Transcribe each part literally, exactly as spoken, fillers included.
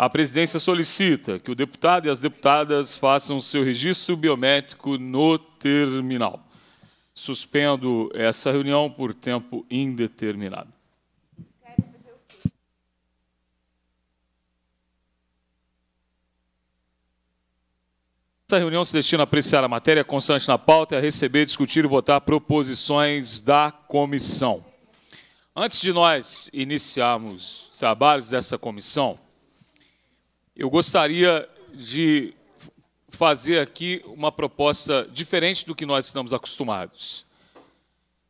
A presidência solicita que o deputado e as deputadas façam o seu registro biométrico no terminal. Suspendo essa reunião por tempo indeterminado. Essa reunião se destina a apreciar a matéria constante na pauta e a receber, discutir e votar proposições da comissão. Antes de nós iniciarmos os trabalhos dessa comissão, eu gostaria de fazer aqui uma proposta diferente do que nós estamos acostumados.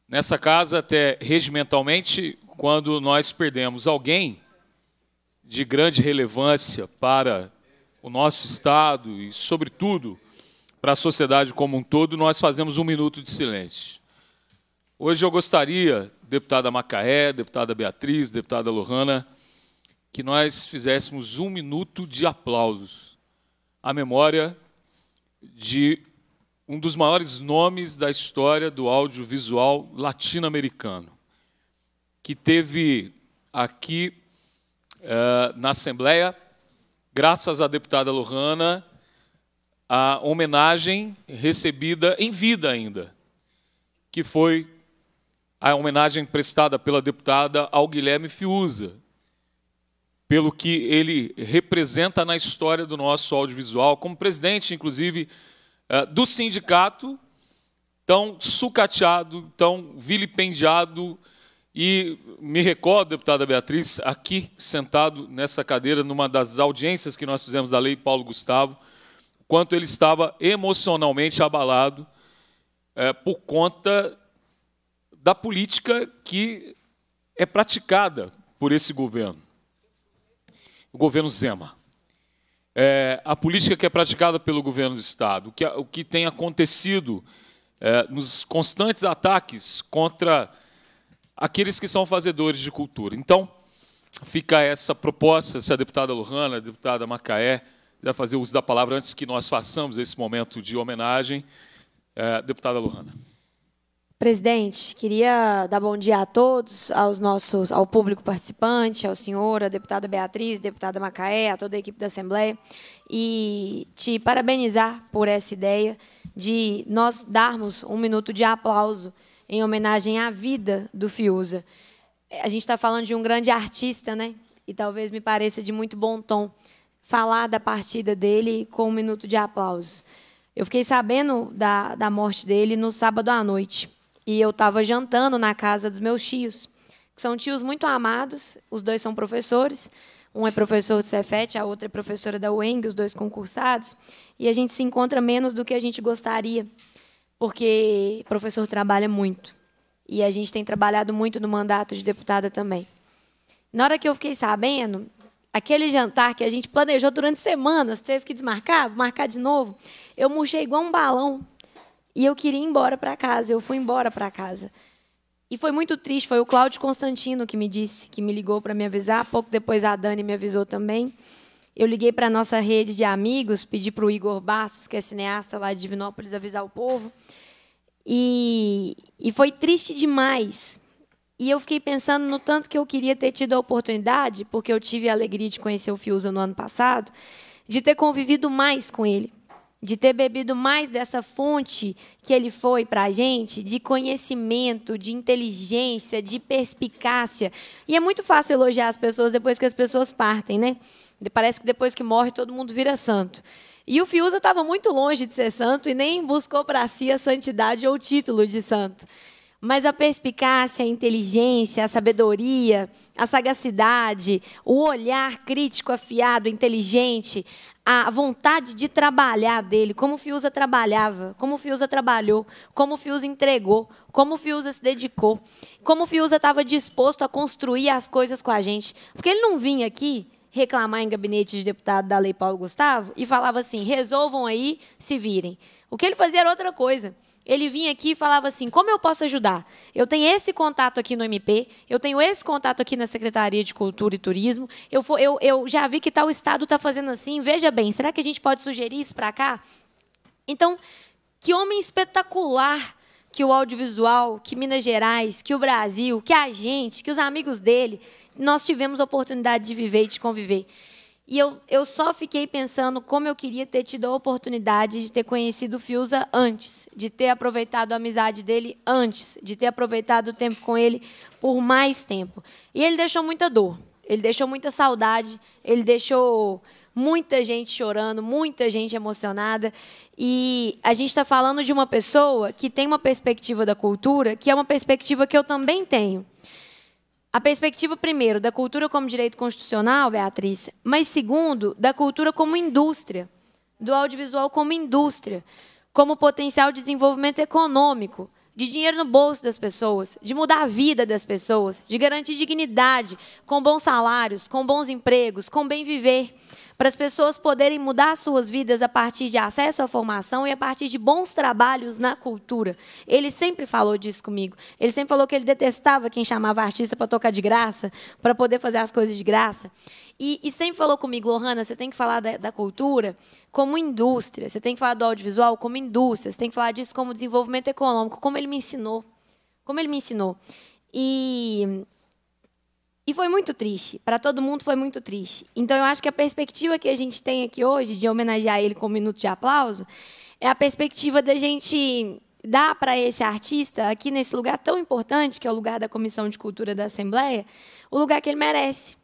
Nessa casa, até regimentalmente, quando nós perdemos alguém de grande relevância para o nosso Estado e, sobretudo, para a sociedade como um todo, nós fazemos um minuto de silêncio. Hoje eu gostaria, deputada Macaé, deputada Beatriz, deputada Lohana, que nós fizéssemos um minuto de aplausos à memória de um dos maiores nomes da história do audiovisual latino-americano, que teve aqui eh, na Assembleia, graças à deputada Lohana, a homenagem recebida em vida ainda, que foi a homenagem prestada pela deputada ao Guilherme Fiuza, pelo que ele representa na história do nosso audiovisual, como presidente, inclusive, do sindicato, tão sucateado, tão vilipendiado. E me recordo, deputada Beatriz, aqui sentado nessa cadeira, numa das audiências que nós fizemos da Lei Paulo Gustavo, quanto ele estava emocionalmente abalado é, por conta da política que é praticada por esse governo. O governo Zema, é, a política que é praticada pelo governo do Estado, o que, o que tem acontecido é, nos constantes ataques contra aqueles que são fazedores de cultura. Então, fica essa proposta, se a deputada Lohana, a deputada Macaé, quiser fazer uso da palavra antes que nós façamos esse momento de homenagem. É, deputada Lohana. Presidente, queria dar bom dia a todos, aos nossos, ao público participante, ao senhor, à deputada Beatriz, deputada Macaé, a toda a equipe da Assembleia, e te parabenizar por essa ideia de nós darmos um minuto de aplauso em homenagem à vida do Fiuza. A gente está falando de um grande artista, né? E talvez me pareça de muito bom tom falar da partida dele com um minuto de aplauso. Eu fiquei sabendo da, da morte dele no sábado à noite. E eu estava jantando na casa dos meus tios, que são tios muito amados, os dois são professores, um é professor do Cefet, a outra é professora da U E N G, os dois concursados, e a gente se encontra menos do que a gente gostaria, porque o professor trabalha muito, e a gente tem trabalhado muito no mandato de deputada também. Na hora que eu fiquei sabendo, aquele jantar que a gente planejou durante semanas, teve que desmarcar, marcar de novo, eu murchei igual um balão. E eu queria ir embora para casa, eu fui embora para casa. E foi muito triste, foi o Cláudio Constantino que me disse, que me ligou para me avisar, pouco depois a Dani me avisou também. Eu liguei para a nossa rede de amigos, pedi para o Igor Bastos, que é cineasta lá de Divinópolis, avisar o povo. E, e foi triste demais. E eu fiquei pensando no tanto que eu queria ter tido a oportunidade, porque eu tive a alegria de conhecer o Fiuza no ano passado, de ter convivido mais com ele, de ter bebido mais dessa fonte que ele foi para a gente, de conhecimento, de inteligência, de perspicácia. E é muito fácil elogiar as pessoas depois que as pessoas partem, né? Parece que depois que morre todo mundo vira santo. E o Fiuza estava muito longe de ser santo e nem buscou para si a santidade ou o título de santo. Mas a perspicácia, a inteligência, a sabedoria, a sagacidade, o olhar crítico, afiado, inteligente, a vontade de trabalhar dele, como o Fiuza trabalhava, como o Fiuza trabalhou, como o Fiuza entregou, como o Fiuza se dedicou, como o Fiuza estava disposto a construir as coisas com a gente. Porque ele não vinha aqui reclamar em gabinete de deputado da Lei Paulo Gustavo e falava assim, resolvam aí, se virem. O que ele fazia era outra coisa. Ele vinha aqui e falava assim, como eu posso ajudar? Eu tenho esse contato aqui no M P, eu tenho esse contato aqui na Secretaria de Cultura e Turismo, eu, for, eu, eu já vi que tal estado está fazendo assim, veja bem, será que a gente pode sugerir isso para cá? Então, que homem espetacular que o audiovisual, que Minas Gerais, que o Brasil, que a gente, que os amigos dele, nós tivemos a oportunidade de viver e de conviver. E eu, eu só fiquei pensando como eu queria ter tido a oportunidade de ter conhecido o Fiuza antes, de ter aproveitado a amizade dele antes, de ter aproveitado o tempo com ele por mais tempo. E ele deixou muita dor, ele deixou muita saudade, ele deixou muita gente chorando, muita gente emocionada. E a gente está falando de uma pessoa que tem uma perspectiva da cultura, que é uma perspectiva que eu também tenho. A perspectiva, primeiro, da cultura como direito constitucional, Beatriz, mas, segundo, da cultura como indústria, do audiovisual como indústria, como potencial de desenvolvimento econômico, de dinheiro no bolso das pessoas, de mudar a vida das pessoas, de garantir dignidade, com bons salários, com bons empregos, com bem viver, para as pessoas poderem mudar suas vidas a partir de acesso à formação e a partir de bons trabalhos na cultura. Ele sempre falou disso comigo. Ele sempre falou que ele detestava quem chamava artista para tocar de graça, para poder fazer as coisas de graça. E, e sempre falou comigo, Lohana, você tem que falar da, da cultura como indústria, você tem que falar do audiovisual como indústria, você tem que falar disso como desenvolvimento econômico, como ele me ensinou. Como ele me ensinou. E... E foi muito triste, para todo mundo foi muito triste. Então, eu acho que a perspectiva que a gente tem aqui hoje, de homenagear ele com um minuto de aplauso, é a perspectiva da gente dar para esse artista, aqui nesse lugar tão importante, que é o lugar da Comissão de Cultura da Assembleia, o lugar que ele merece,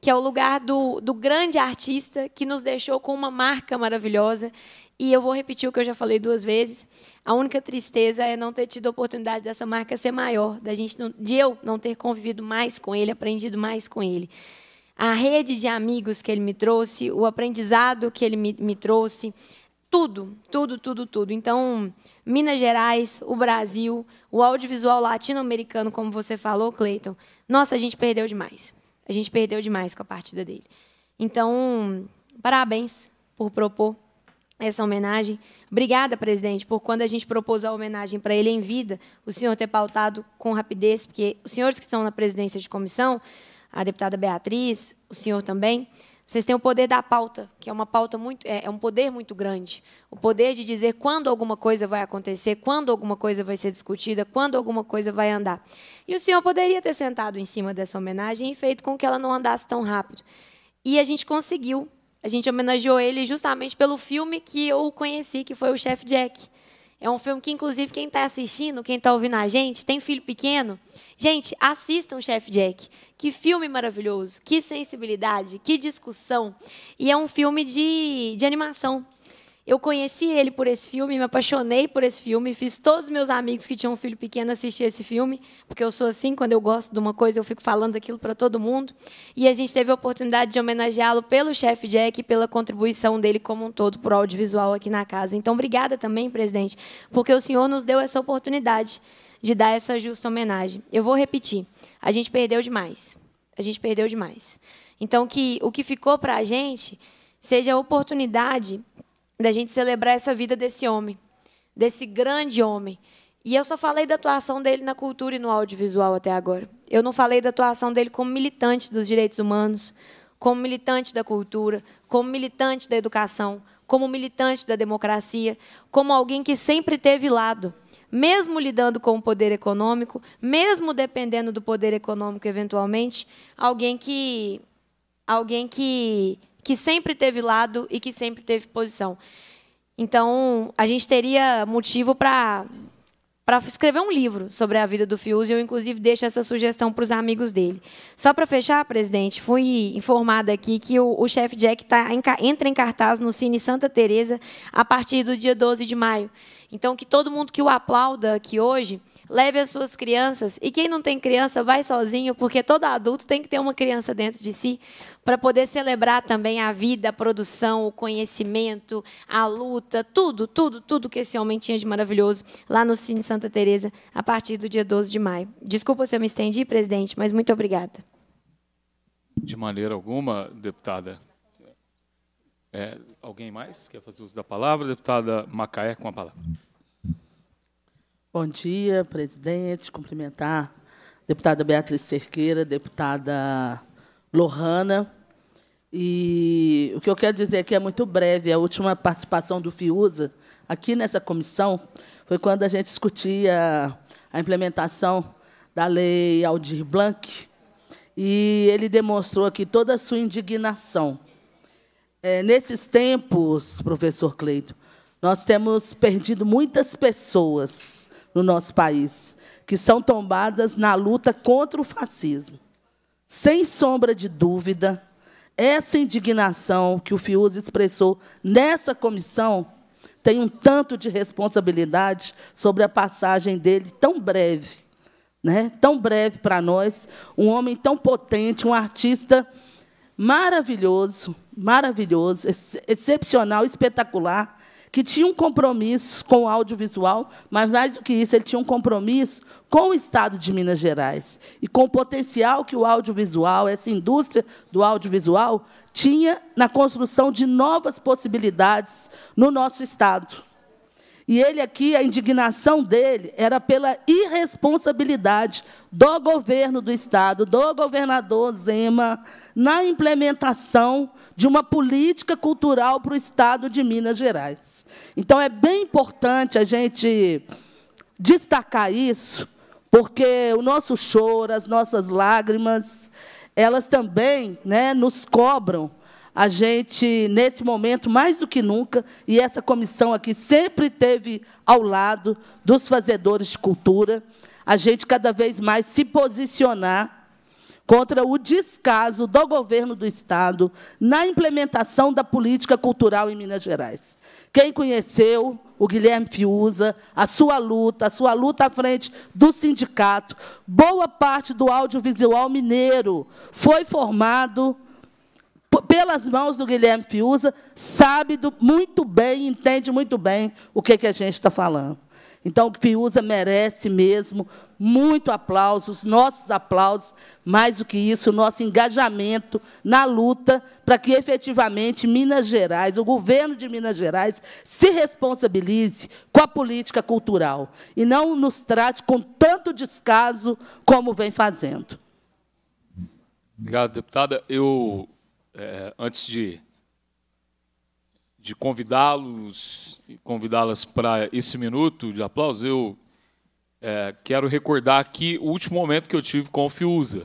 que é o lugar do, do grande artista que nos deixou com uma marca maravilhosa. E eu vou repetir o que eu já falei duas vezes, a única tristeza é não ter tido a oportunidade dessa marca ser maior, da gente não, de eu não ter convivido mais com ele, aprendido mais com ele. A rede de amigos que ele me trouxe, o aprendizado que ele me, me trouxe, tudo, tudo, tudo, tudo. Então, Minas Gerais, o Brasil, o audiovisual latino-americano, como você falou, Cleiton, nossa, a gente perdeu demais. A gente perdeu demais com a partida dele. Então, parabéns por propor essa homenagem. Obrigada, presidente, por quando a gente propôs a homenagem para ele em vida, o senhor ter pautado com rapidez, porque os senhores que estão na presidência de comissão, a deputada Beatriz, o senhor também, vocês têm o poder da pauta, que é uma pauta muito, é, é um poder muito grande. O poder de dizer quando alguma coisa vai acontecer, quando alguma coisa vai ser discutida, quando alguma coisa vai andar. E o senhor poderia ter sentado em cima dessa homenagem e feito com que ela não andasse tão rápido. E a gente conseguiu. A gente homenageou ele justamente pelo filme que eu conheci, que foi o Chef Jack. É um filme que, inclusive, quem está assistindo, quem está ouvindo a gente, tem filho pequeno. Gente, assistam o Chef Jack. Que filme maravilhoso, que sensibilidade, que discussão. E é um filme de, de animação. Eu conheci ele por esse filme, me apaixonei por esse filme, fiz todos os meus amigos que tinham um filho pequeno assistir esse filme, porque eu sou assim, quando eu gosto de uma coisa, eu fico falando aquilo para todo mundo. E a gente teve a oportunidade de homenageá-lo pelo Chef Jack e pela contribuição dele como um todo para o audiovisual aqui na casa. Então, obrigada também, presidente, porque o senhor nos deu essa oportunidade de dar essa justa homenagem. Eu vou repetir, a gente perdeu demais, a gente perdeu demais. Então, que o que ficou para a gente seja a oportunidade da gente celebrar essa vida desse homem, desse grande homem. E eu só falei da atuação dele na cultura e no audiovisual até agora. Eu não falei da atuação dele como militante dos direitos humanos, como militante da cultura, como militante da educação, como militante da democracia, como alguém que sempre teve lado, mesmo lidando com o poder econômico, mesmo dependendo do poder econômico, eventualmente, alguém que... alguém que que sempre teve lado e que sempre teve posição. Então, a gente teria motivo para para escrever um livro sobre a vida do Fiuza, e eu, inclusive, deixo essa sugestão para os amigos dele. Só para fechar, presidente, fui informada aqui que o, o Chef Jack tá em, entra em cartaz no Cine Santa Teresa a partir do dia doze de maio. Então, que todo mundo que o aplauda aqui hoje leve as suas crianças, e quem não tem criança vai sozinho, porque todo adulto tem que ter uma criança dentro de si para poder celebrar também a vida, a produção, o conhecimento, a luta, tudo, tudo, tudo que esse homem tinha de maravilhoso lá no Cine Santa Teresa a partir do dia doze de maio. Desculpa se eu me estendi, presidente, mas muito obrigada. De maneira alguma, deputada. É, alguém mais quer fazer uso da palavra? Deputada Macaé, com a palavra. Bom dia, presidente. Cumprimentar a deputada Beatriz Cerqueira, deputada Lohana. E o que eu quero dizer aqui é muito breve. A última participação do Fiuza aqui nessa comissão foi quando a gente discutia a implementação da Lei Aldir Blanc, e ele demonstrou aqui toda a sua indignação. É, nesses tempos, professor Cleito, nós temos perdido muitas pessoas no nosso país que são tombadas na luta contra o fascismo. Sem sombra de dúvida, essa indignação que o Fiuza expressou nessa comissão tem um tanto de responsabilidade sobre a passagem dele tão breve, né? Tão breve para nós, um homem tão potente, um artista maravilhoso, maravilhoso, ex excepcional, espetacular, que tinha um compromisso com o audiovisual, mas, mais do que isso, ele tinha um compromisso com o Estado de Minas Gerais e com o potencial que o audiovisual, essa indústria do audiovisual, tinha na construção de novas possibilidades no nosso Estado. E ele aqui, a indignação dele era pela irresponsabilidade do governo do Estado, do governador Zema, na implementação de uma política cultural para o Estado de Minas Gerais. Então, é bem importante a gente destacar isso, porque o nosso choro, as nossas lágrimas, elas também, né, nos cobram a gente, nesse momento, mais do que nunca, e essa comissão aqui sempre esteve ao lado dos fazedores de cultura, a gente cada vez mais se posicionar contra o descaso do governo do Estado na implementação da política cultural em Minas Gerais. Quem conheceu o Guilherme Fiuza, a sua luta, a sua luta à frente do sindicato, boa parte do audiovisual mineiro foi formado pelas mãos do Guilherme Fiuza, sabe do, muito bem, entende muito bem o que, que a gente está falando. Então, o Fiuza merece mesmo muito aplauso, os nossos aplausos, mais do que isso, o nosso engajamento na luta para que, efetivamente, Minas Gerais, o governo de Minas Gerais, se responsabilize com a política cultural e não nos trate com tanto descaso como vem fazendo. Obrigado, deputada. Eu, é, antes de, de convidá-los e convidá-las para esse minuto de aplauso, eu... É, quero recordar aqui o último momento que eu tive com o Fiuza.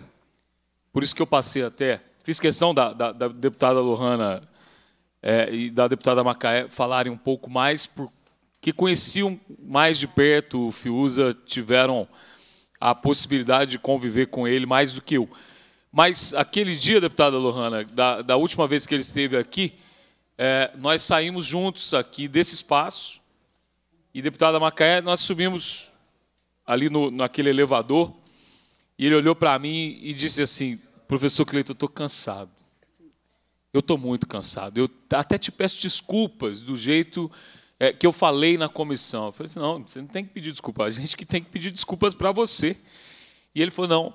Por isso que eu passei até... Fiz questão da, da, da deputada Lohana é, e da deputada Macaé falarem um pouco mais, porque conheciam mais de perto o Fiuza, tiveram a possibilidade de conviver com ele mais do que eu. Mas aquele dia, deputada Lohana, da, da última vez que ele esteve aqui, é, nós saímos juntos aqui desse espaço e, deputada Macaé, nós subimos... ali no, naquele elevador, e ele olhou para mim e disse assim, professor Cleito, eu estou cansado. Eu estou muito cansado. Eu até te peço desculpas do jeito é, que eu falei na comissão. Eu falei assim, não, você não tem que pedir desculpas, a gente que tem que pedir desculpas para você. E ele falou, não,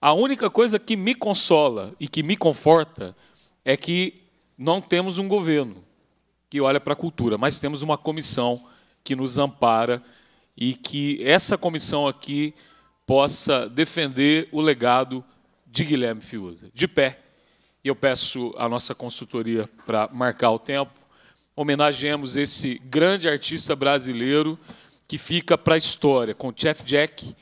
a única coisa que me consola e que me conforta é que não temos um governo que olha para a cultura, mas temos uma comissão que nos ampara e que essa comissão aqui possa defender o legado de Guilherme Fiuza. De pé, eu peço à nossa consultoria para marcar o tempo, homenageemos esse grande artista brasileiro que fica para a história, com o Chef Jack,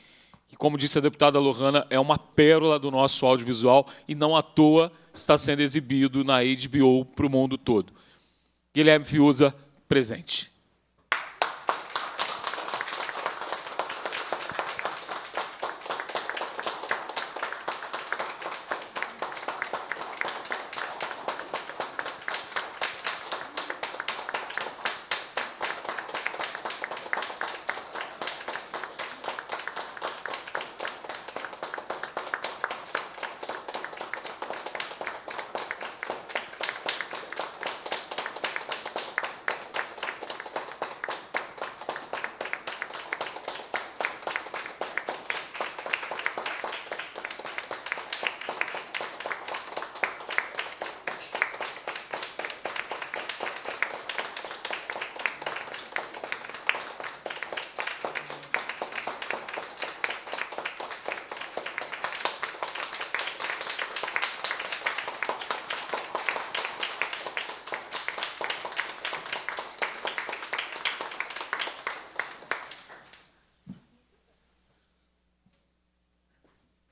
que, como disse a deputada Lohana, é uma pérola do nosso audiovisual e não à toa está sendo exibido na agá bê ó para o mundo todo. Guilherme Fiuza, presente.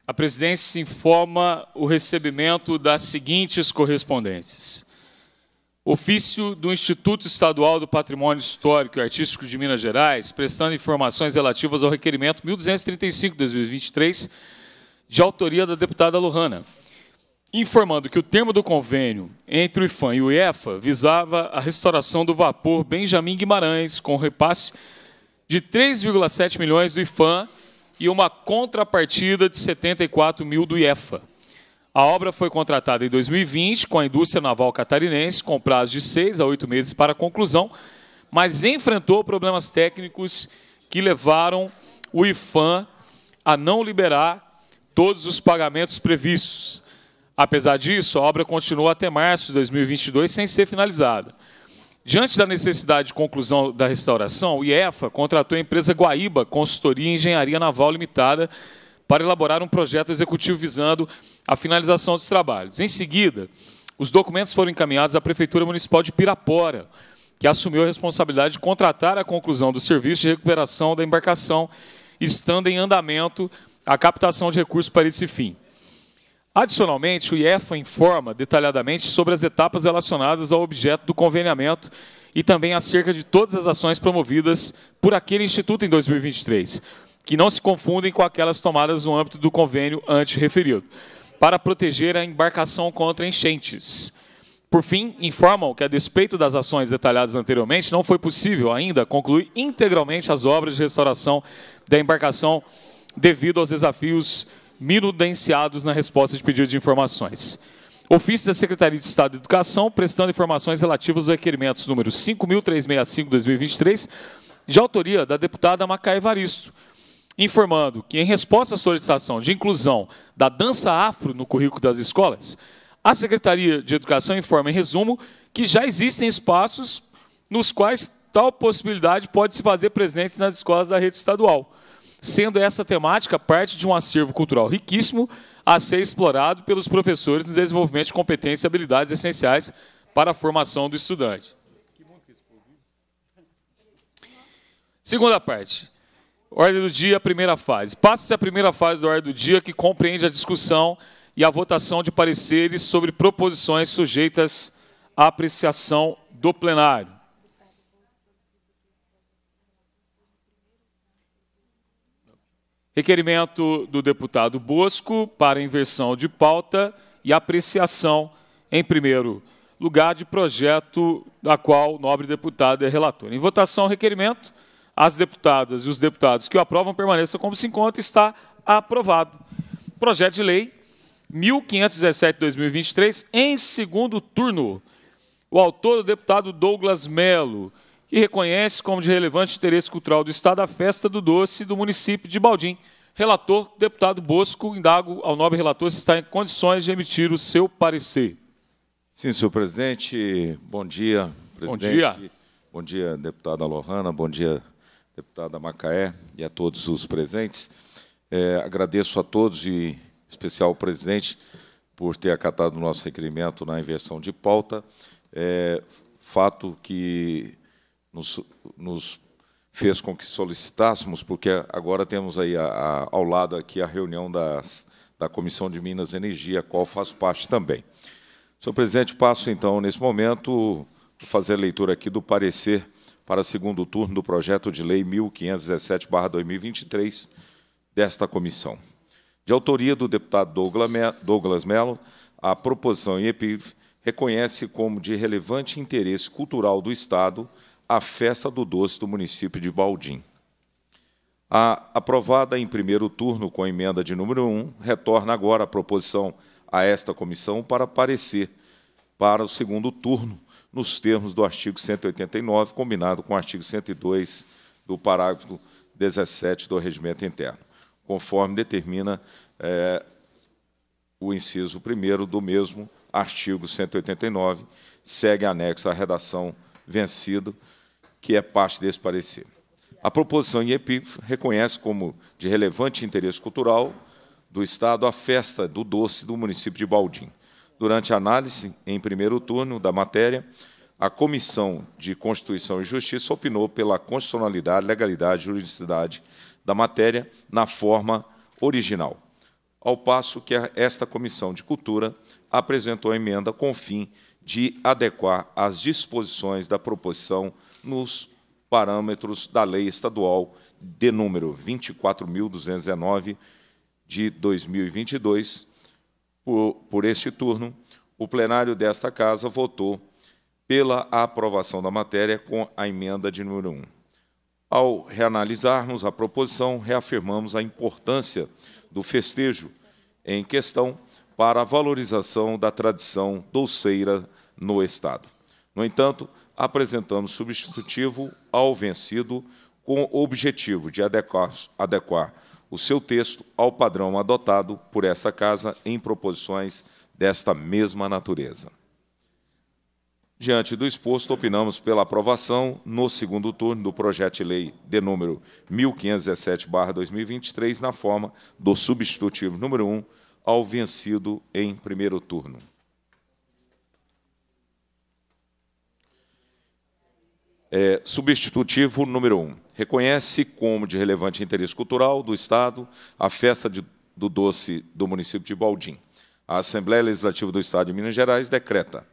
A presidência informa o recebimento das seguintes correspondências. Ofício do Instituto Estadual do Patrimônio Histórico e Artístico de Minas Gerais, prestando informações relativas ao requerimento mil duzentos e trinta e cinco, dois mil e vinte e três, de autoria da deputada Lohana, informando que o termo do convênio entre o IPHAN e o IEPHA visava a restauração do vapor Benjamin Guimarães, com repasse de três vírgula sete milhões do IPHAN e uma contrapartida de setenta e quatro mil do IEPHA. A obra foi contratada em dois mil e vinte com a indústria naval catarinense, com prazo de seis a oito meses para a conclusão, mas enfrentou problemas técnicos que levaram o IPHAN a não liberar todos os pagamentos previstos. Apesar disso, a obra continuou até março de dois mil e vinte e dois sem ser finalizada. Diante da necessidade de conclusão da restauração, o IEPHA contratou a empresa Guaíba Consultoria e Engenharia Naval Limitada para elaborar um projeto executivo visando a finalização dos trabalhos. Em seguida, os documentos foram encaminhados à Prefeitura Municipal de Pirapora, que assumiu a responsabilidade de contratar a conclusão do serviço de recuperação da embarcação, estando em andamento a captação de recursos para esse fim. Adicionalmente, o IEPHA informa detalhadamente sobre as etapas relacionadas ao objeto do conveniamento e também acerca de todas as ações promovidas por aquele instituto em dois mil e vinte e três, que não se confundem com aquelas tomadas no âmbito do convênio antes referido, para proteger a embarcação contra enchentes. Por fim, informam que, a despeito das ações detalhadas anteriormente, não foi possível ainda concluir integralmente as obras de restauração da embarcação devido aos desafios minudenciados na resposta de pedido de informações. Ofício da Secretaria de Estado de Educação, prestando informações relativas aos requerimentos número cinco mil trezentos e sessenta e cinco, dois mil e vinte e três, de autoria da deputada Macaé Evaristo, informando que, em resposta à solicitação de inclusão da dança afro no currículo das escolas, a Secretaria de Educação informa, em resumo, que já existem espaços nos quais tal possibilidade pode se fazer presente nas escolas da rede estadual, sendo essa temática parte de um acervo cultural riquíssimo a ser explorado pelos professores no desenvolvimento de competências e habilidades essenciais para a formação do estudante. Segunda parte. Ordem do dia, primeira fase. Passa-se a primeira fase da ordem do dia, que compreende a discussão e a votação de pareceres sobre proposições sujeitas à apreciação do plenário. Requerimento do deputado Bosco para inversão de pauta e apreciação, em primeiro lugar, de projeto da qual o nobre deputado é relator. Em votação, requerimento. As deputadas e os deputados que o aprovam permaneçam como se encontra. Está aprovado. Projeto de lei mil quinhentos e dezessete, dois mil e vinte e três, em segundo turno. O autor, o deputado Douglas Melo, que reconhece como de relevante interesse cultural do Estado a Festa do Doce do município de Baldim. Relator, deputado Bosco, indago ao nobre relator se está em condições de emitir o seu parecer. Sim, senhor presidente. Bom dia, presidente. Bom dia. Bom dia, deputada Lohana. Bom dia, deputada Macaé, e a todos os presentes. É, agradeço a todos, e em especial ao presidente, por ter acatado o nosso requerimento na inversão de pauta. É, fato que nos, nos fez com que solicitássemos, porque agora temos aí a, a, ao lado aqui a reunião das, da Comissão de Minas e Energia, a qual faço parte também. Senhor presidente, passo, então, nesse momento, fazer a leitura aqui do parecer para segundo turno do projeto de lei mil quinhentos e dezessete, dois mil e vinte e três, desta comissão. De autoria do deputado Douglas Melo, a proposição I E P I V reconhece como de relevante interesse cultural do Estado a Festa do Doce do município de Baldim. A aprovada em primeiro turno com a emenda de número um, retorna agora a proposição a esta comissão para parecer para o segundo turno, nos termos do artigo cento e oitenta e nove, combinado com o artigo cento e dois do parágrafo dezessete do Regimento Interno, conforme determina é, o inciso primeiro do mesmo artigo cento e oitenta e nove, segue anexo à redação vencido, que é parte desse parecer. A proposição I E P I F reconhece como de relevante interesse cultural do Estado a Festa do Doce do município de Baldim. Durante a análise, em primeiro turno da matéria, a Comissão de Constituição e Justiça opinou pela constitucionalidade, legalidade e juridicidade da matéria na forma original, ao passo que esta Comissão de Cultura apresentou a emenda com o fim de adequar as disposições da proposição nos parâmetros da Lei Estadual de número vinte e quatro mil duzentos e dezenove, de dois mil e vinte e dois. Por, por este turno, o plenário desta Casa votou pela aprovação da matéria com a emenda de número um. Ao reanalisarmos a proposição, reafirmamos a importância do festejo em questão para a valorização da tradição doceira no Estado. No entanto, apresentamos substitutivo ao vencido com o objetivo de adequar, adequar o seu texto ao padrão adotado por esta Casa em proposições desta mesma natureza. Diante do exposto, opinamos pela aprovação, no segundo turno, do projeto de lei de número mil quinhentos e dezessete barra dois mil e vinte e três, na forma do substitutivo número um ao vencido em primeiro turno. É, substitutivo número um. Reconhece como de relevante interesse cultural do Estado a Festa de, do Doce do município de Baldim. A Assembleia Legislativa do Estado de Minas Gerais decreta.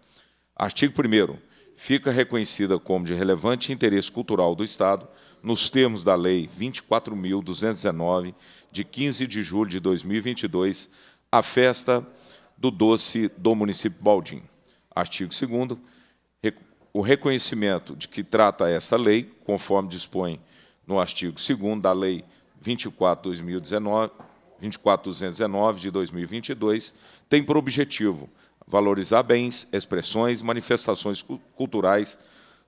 Artigo primeiro. Fica reconhecida como de relevante interesse cultural do Estado, nos termos da Lei vinte e quatro mil duzentos e dezenove, de quinze de julho de dois mil e vinte e dois, a Festa do Doce do município de Baldim. Artigo segundo. O reconhecimento de que trata esta lei, conforme dispõe no artigo segundo da Lei vinte e quatro mil duzentos e dezenove, de dois mil e vinte e dois, tem por objetivo valorizar bens, expressões, manifestações culturais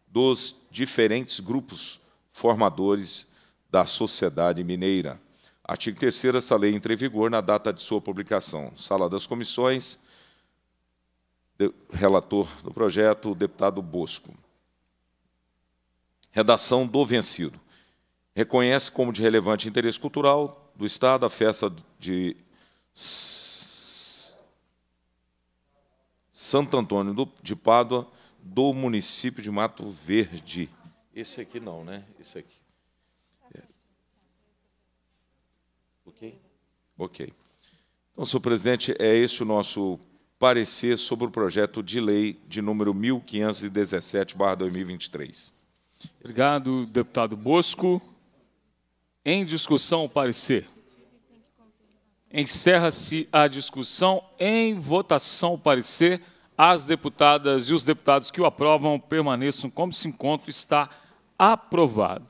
dos diferentes grupos formadores da sociedade mineira. Artigo terceiro. Essa lei entra em vigor na data de sua publicação. Sala das Comissões, relator do projeto, o deputado Bosco. Redação do vencido. Reconhece como de relevante interesse cultural do Estado a Festa de Santo Antônio de Pádua, do município de Mato Verde. Esse aqui não, né? Esse aqui. É. Ok? Ok. Então, senhor presidente, é esse o nosso parecer sobre o projeto de lei de número mil quinhentos e dezessete barra dois mil e vinte e três. Obrigado, deputado Bosco. Em discussão, o parecer. Encerra-se a discussão. Em votação, o parecer. As deputadas e os deputados que o aprovam permaneçam como se encontram. Está aprovado.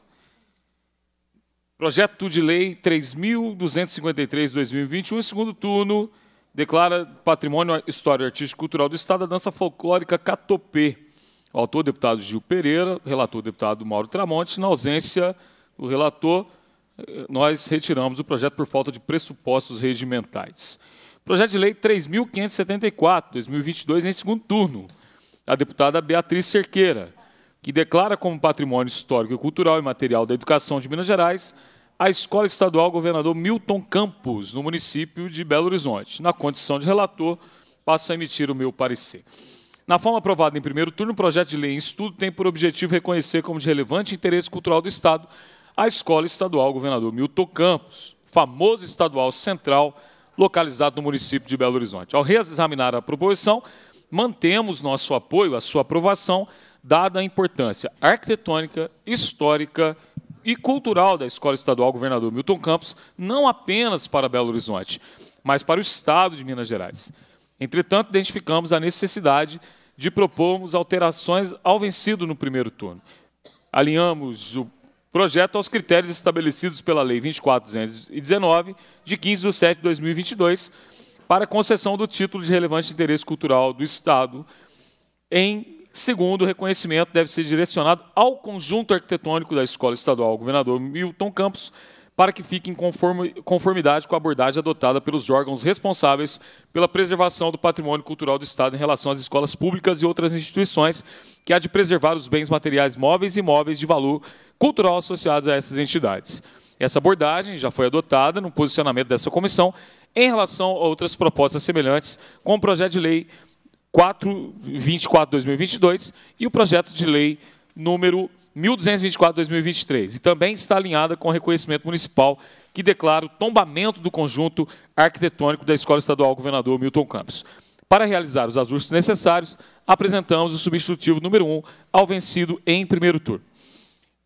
Projeto de lei três mil duzentos e cinquenta e três barra dois mil e vinte e um, segundo turno, declara patrimônio histórico e artístico cultural do Estado a dança folclórica Catopê. O autor, deputado Gil Pereira, relator, deputado Mauro Tramonte. Na ausência do relator, nós retiramos o projeto por falta de pressupostos regimentais. Projeto de lei três mil quinhentos e setenta e quatro barra dois mil e vinte e dois, em segundo turno, a deputada Beatriz Cerqueira, que declara como patrimônio histórico e cultural e material da educação de Minas Gerais a Escola Estadual Governador Milton Campos, no município de Belo Horizonte. Na condição de relator, passo a emitir o meu parecer. Na forma aprovada em primeiro turno, o projeto de lei em estudo tem por objetivo reconhecer como de relevante interesse cultural do Estado a Escola Estadual Governador Milton Campos, famoso estadual central, localizado no município de Belo Horizonte. Ao reexaminar a proposição, mantemos nosso apoio à sua aprovação, dada a importância arquitetônica, histórica e cultural da Escola Estadual Governador Milton Campos, não apenas para Belo Horizonte, mas para o Estado de Minas Gerais. Entretanto, identificamos a necessidade de propormos alterações ao vencido no primeiro turno. Alinhamos o projeto aos critérios estabelecidos pela Lei vinte e quatro mil duzentos e dezenove, de quinze de setembro de dois mil e vinte e dois, para concessão do título de relevante interesse cultural do Estado. Em segundo, o reconhecimento deve ser direcionado ao conjunto arquitetônico da Escola Estadual Governador Milton Campos, para que fique em conformidade com a abordagem adotada pelos órgãos responsáveis pela preservação do patrimônio cultural do Estado em relação às escolas públicas e outras instituições, que há de preservar os bens materiais móveis e imóveis de valor cultural associados a essas entidades. Essa abordagem já foi adotada no posicionamento dessa comissão em relação a outras propostas semelhantes, com o projeto de lei quatrocentos e vinte e quatro barra dois mil e vinte e dois e o projeto de lei número mil duzentos e vinte e quatro barra dois mil e vinte e três. E também está alinhada com o reconhecimento municipal que declara o tombamento do conjunto arquitetônico da Escola Estadual Governador Milton Campos. Para realizar os ajustes necessários, apresentamos o substitutivo número um ao vencido em primeiro turno.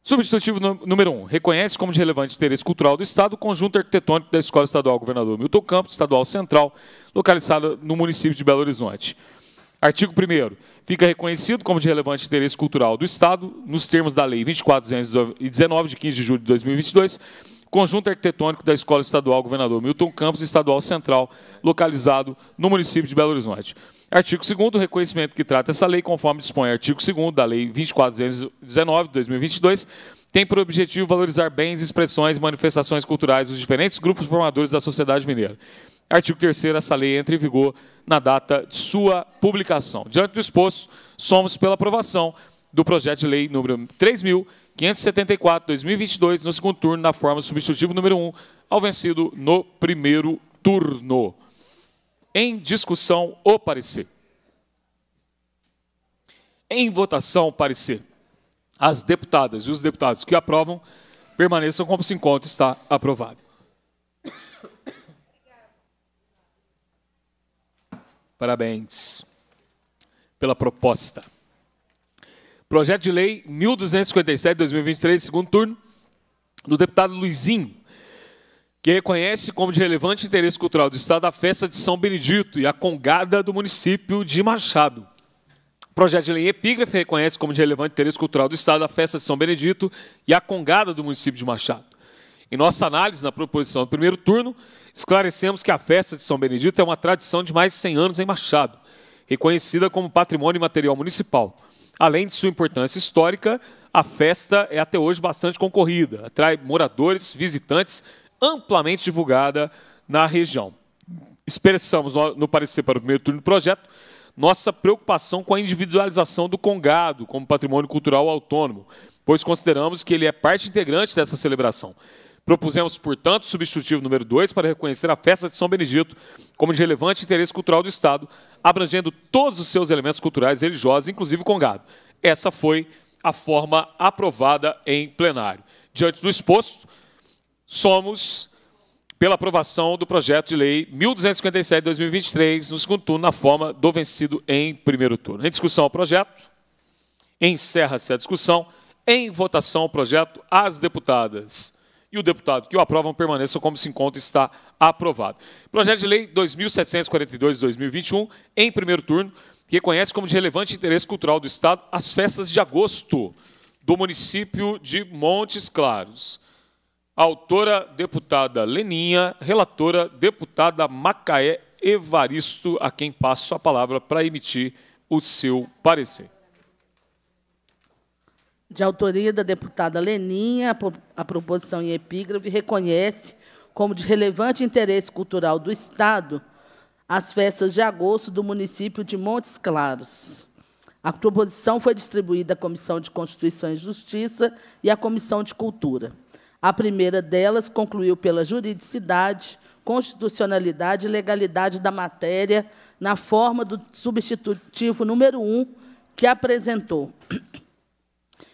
Substitutivo número um. Reconhece como de relevante interesse cultural do Estado o conjunto arquitetônico da Escola Estadual Governador Milton Campos, Estadual Central, localizada no município de Belo Horizonte. Artigo primeiro. Fica reconhecido como de relevante interesse cultural do Estado, nos termos da Lei vinte e quatro mil duzentos e dezenove, de quinze de julho de dois mil e vinte e dois, conjunto arquitetônico da Escola Estadual Governador Milton Campos, Estadual Central, localizado no município de Belo Horizonte. Artigo segundo. O reconhecimento que trata essa lei, conforme dispõe o artigo segundo da Lei vinte e quatro mil duzentos e dezenove de dois mil e vinte e dois, tem por objetivo valorizar bens, expressões e manifestações culturais dos diferentes grupos formadores da sociedade mineira. Artigo terceiro. Essa lei entra em vigor na data de sua publicação. Diante do exposto, somos pela aprovação do projeto de lei número três mil quinhentos e setenta e quatro, dois mil e vinte e dois, no segundo turno, na forma do substitutivo número um, ao vencido no primeiro turno. Em discussão, o parecer. Em votação, o parecer. As deputadas e os deputados que aprovam permaneçam como se encontra, está aprovado. Parabéns pela proposta. Projeto de lei mil duzentos e cinquenta e sete, dois mil e vinte e três, segundo turno, do deputado Luizinho, que reconhece como de relevante interesse cultural do Estado a Festa de São Benedito e a Congada do município de Machado. Projeto de lei epígrafe reconhece como de relevante interesse cultural do Estado a Festa de São Benedito e a Congada do município de Machado. Em nossa análise, na proposição do primeiro turno, esclarecemos que a Festa de São Benedito é uma tradição de mais de cem anos em Machado, reconhecida como patrimônio imaterial municipal. Além de sua importância histórica, a festa é até hoje bastante concorrida, atrai moradores, visitantes, amplamente divulgada na região. Expressamos no parecer para o primeiro turno do projeto nossa preocupação com a individualização do Congado como patrimônio cultural autônomo, pois consideramos que ele é parte integrante dessa celebração. Propusemos, portanto, o substitutivo número dois para reconhecer a Festa de São Benedito como de relevante interesse cultural do Estado, abrangendo todos os seus elementos culturais e religiosos, inclusive o Congado. Essa foi a forma aprovada em plenário. Diante do exposto, somos pela aprovação do projeto de lei mil duzentos e cinquenta e sete, dois mil e vinte e três, no segundo turno, na forma do vencido em primeiro turno. Em discussão ao projeto, encerra-se a discussão. Em votação ao projeto, as deputadas e o deputado que o aprovam permaneçam como se encontra, está aprovado. Projeto de lei dois mil setecentos e quarenta e dois, dois mil e vinte e um, em primeiro turno, reconhece como de relevante interesse cultural do Estado as festas de agosto do município de Montes Claros. Autora, deputada Leninha, relatora, deputada Macaé Evaristo, a quem passo a palavra para emitir o seu parecer. De autoria da deputada Leninha, a proposição em epígrafe reconhece como de relevante interesse cultural do Estado as festas de agosto do município de Montes Claros. A proposição foi distribuída à Comissão de Constituição e Justiça e à Comissão de Cultura. A primeira delas concluiu pela juridicidade, constitucionalidade e legalidade da matéria na forma do substitutivo número um que apresentou.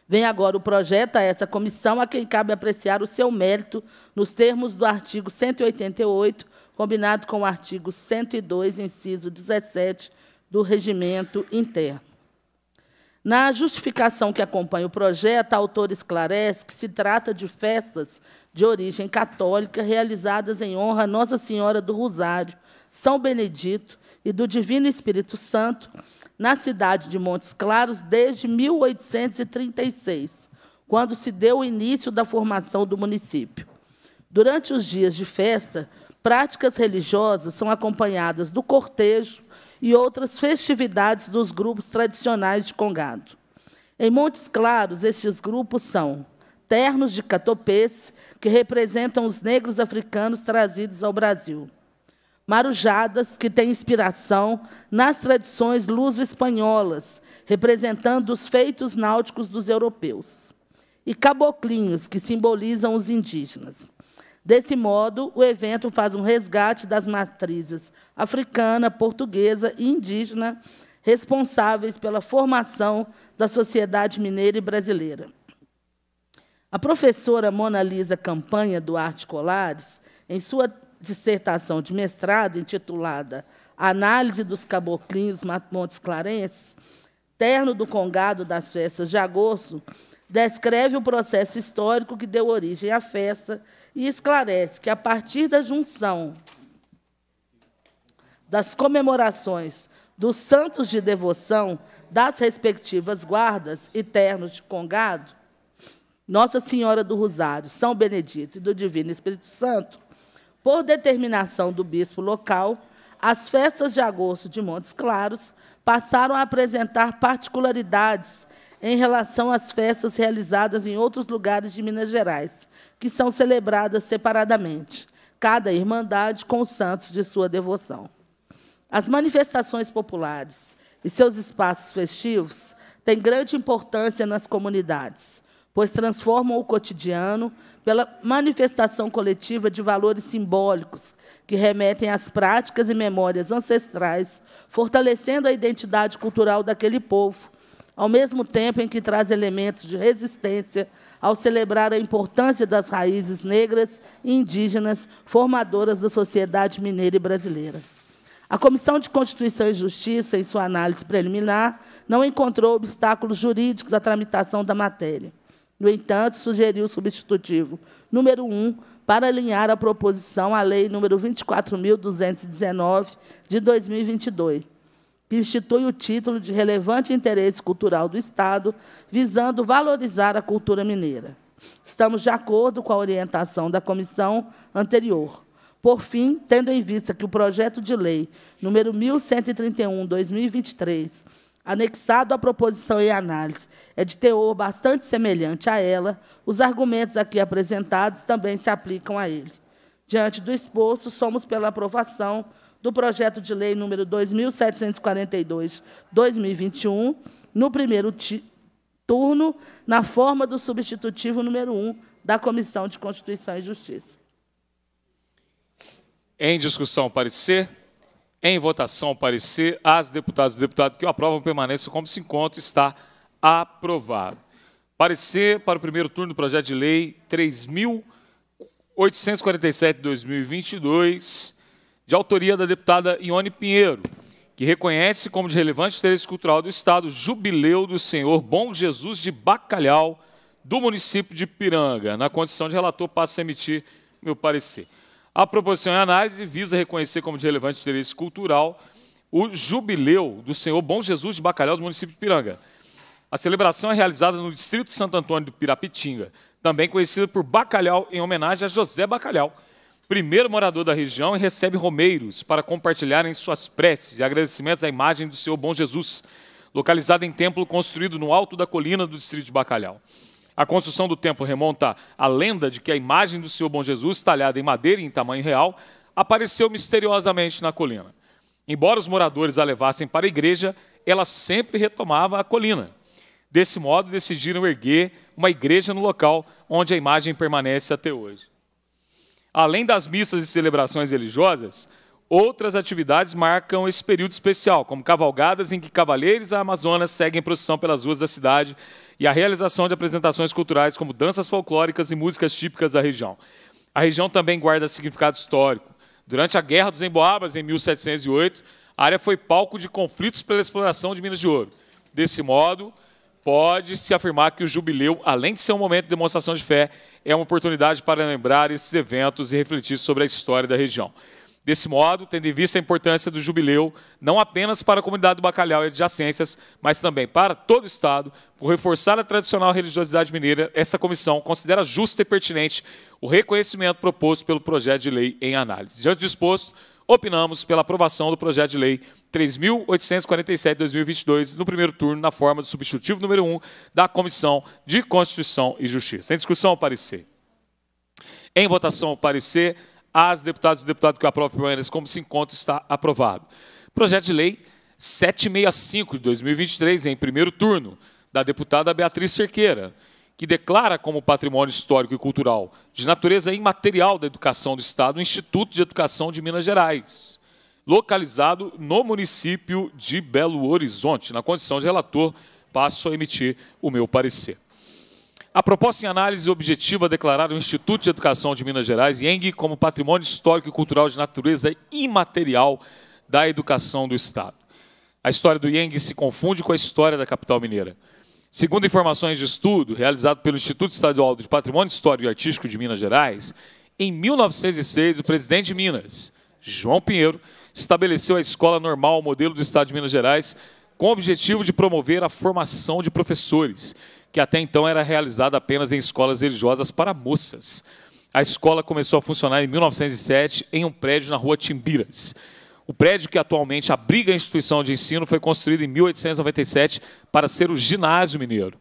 Vem agora o projeto a essa comissão, a quem cabe apreciar o seu mérito nos termos do artigo cento e oitenta e oito, combinado com o artigo cento e dois, inciso dezessete, do Regimento Interno. Na justificação que acompanha o projeto, a autora esclarece que se trata de festas de origem católica realizadas em honra a Nossa Senhora do Rosário, São Benedito e do Divino Espírito Santo, na cidade de Montes Claros desde mil oitocentos e trinta e seis, quando se deu o início da formação do município. Durante os dias de festa, práticas religiosas são acompanhadas do cortejo e outras festividades dos grupos tradicionais de Congado. Em Montes Claros, estes grupos são ternos de catopês, que representam os negros africanos trazidos ao Brasil, marujadas, que têm inspiração nas tradições luso-espanholas, representando os feitos náuticos dos europeus, e caboclinhos, que simbolizam os indígenas. Desse modo, o evento faz um resgate das matrizes africana, portuguesa e indígena, responsáveis pela formação da sociedade mineira e brasileira. A professora Mona Lisa Campanha Duarte Colares, em sua dissertação de mestrado, intitulada análise dos caboclinhos montes clarenses, terno do Congado das Festas de Agosto, descreve o processo histórico que deu origem à festa e esclarece que, a partir da junção das comemorações dos santos de devoção das respectivas guardas e ternos de Congado, Nossa Senhora do Rosário, São Benedito e do Divino Espírito Santo, por determinação do bispo local, as festas de agosto de Montes Claros passaram a apresentar particularidades em relação às festas realizadas em outros lugares de Minas Gerais, que são celebradas separadamente, cada irmandade com os santos de sua devoção. As manifestações populares e seus espaços festivos têm grande importância nas comunidades, pois transformam o cotidiano pela manifestação coletiva de valores simbólicos que remetem às práticas e memórias ancestrais, fortalecendo a identidade cultural daquele povo, ao mesmo tempo em que traz elementos de resistência ao celebrar a importância das raízes negras e indígenas formadoras da sociedade mineira e brasileira. A Comissão de Constituição e Justiça, em sua análise preliminar, não encontrou obstáculos jurídicos à tramitação da matéria. No entanto, sugeriu o substitutivo número um para alinhar a proposição à Lei número vinte e quatro mil duzentos e dezenove, de dois mil e vinte e dois, que institui o título de relevante interesse cultural do Estado, visando valorizar a cultura mineira. Estamos de acordo com a orientação da comissão anterior. Por fim, tendo em vista que o projeto de lei número mil cento e trinta e um barra dois mil e vinte e três, anexado à proposição em análise, é de teor bastante semelhante a ela, os argumentos aqui apresentados também se aplicam a ele. Diante do exposto, somos pela aprovação do projeto de lei número dois mil setecentos e quarenta e dois barra dois mil e vinte e um, no primeiro turno, na forma do substitutivo número um da Comissão de Constituição e Justiça. Em discussão, parecer. Em votação, parecer. As deputadas e deputados que o aprovam permaneçam como se encontra. Está aprovado. Parecer para o primeiro turno do projeto de lei três mil oitocentos e quarenta e sete barra dois mil e vinte e dois, de autoria da deputada Ione Pinheiro, que reconhece como de relevante interesse cultural do Estado o jubileu do Senhor Bom Jesus de Bacalhau, do município de Piranga. Na condição de relator, passo a emitir meu parecer. A proposição em análise visa reconhecer como de relevante interesse cultural o jubileu do Senhor Bom Jesus de Bacalhau, do município de Piranga. A celebração é realizada no distrito de Santo Antônio do Pirapitinga, também conhecida por Bacalhau, em homenagem a José Bacalhau, primeiro morador da região, e recebe romeiros para compartilharem suas preces e agradecimentos à imagem do Senhor Bom Jesus, localizada em templo construído no alto da colina do distrito de Bacalhau. A construção do templo remonta à lenda de que a imagem do Senhor Bom Jesus, talhada em madeira e em tamanho real, apareceu misteriosamente na colina. Embora os moradores a levassem para a igreja, ela sempre retomava a colina. Desse modo, decidiram erguer uma igreja no local onde a imagem permanece até hoje. Além das missas e celebrações religiosas, outras atividades marcam esse período especial, como cavalgadas em que cavaleiros da Amazonas seguem procissão pelas ruas da cidade e a realização de apresentações culturais como danças folclóricas e músicas típicas da região. A região também guarda significado histórico. Durante a Guerra dos Emboabas, em mil setecentos e oito, a área foi palco de conflitos pela exploração de minas de ouro. Desse modo, pode-se afirmar que o jubileu, além de ser um momento de demonstração de fé, é uma oportunidade para lembrar esses eventos e refletir sobre a história da região. Desse modo, tendo em vista a importância do jubileu, não apenas para a comunidade do Bacalhau e adjacências, mas também para todo o Estado, por reforçar a tradicional religiosidade mineira, essa comissão considera justo e pertinente o reconhecimento proposto pelo projeto de lei em análise. Já disposto, opinamos pela aprovação do projeto de lei três mil oitocentos e quarenta e sete barra dois mil e vinte e dois, no primeiro turno, na forma do substitutivo número um da Comissão de Constituição e Justiça. Em discussão, o parecer. Em votação, o parecer. As deputadas e deputados que aprovam, como se encontra, está aprovado. Projeto de lei setecentos e sessenta e cinco, de dois mil e vinte e três, em primeiro turno, da deputada Beatriz Cerqueira, que declara como patrimônio histórico e cultural de natureza imaterial da educação do Estado o Instituto de Educação de Minas Gerais, localizado no município de Belo Horizonte. Na condição de relator, passo a emitir o meu parecer. A proposta em análise objetiva declarar o Instituto de Educação de Minas Gerais, I E N G, como patrimônio histórico e cultural de natureza imaterial da educação do Estado. A história do I E N G se confunde com a história da capital mineira. Segundo informações de estudo realizado pelo Instituto Estadual de Patrimônio Histórico e Artístico de Minas Gerais, em mil novecentos e seis, o presidente de Minas, João Pinheiro, estabeleceu a escola normal, modelo do Estado de Minas Gerais, com o objetivo de promover a formação de professores, que até então era realizada apenas em escolas religiosas para moças. A escola começou a funcionar em mil novecentos e sete em um prédio na rua Timbiras. O prédio que atualmente abriga a instituição de ensino foi construído em mil oitocentos e noventa e sete para ser o Ginásio Mineiro,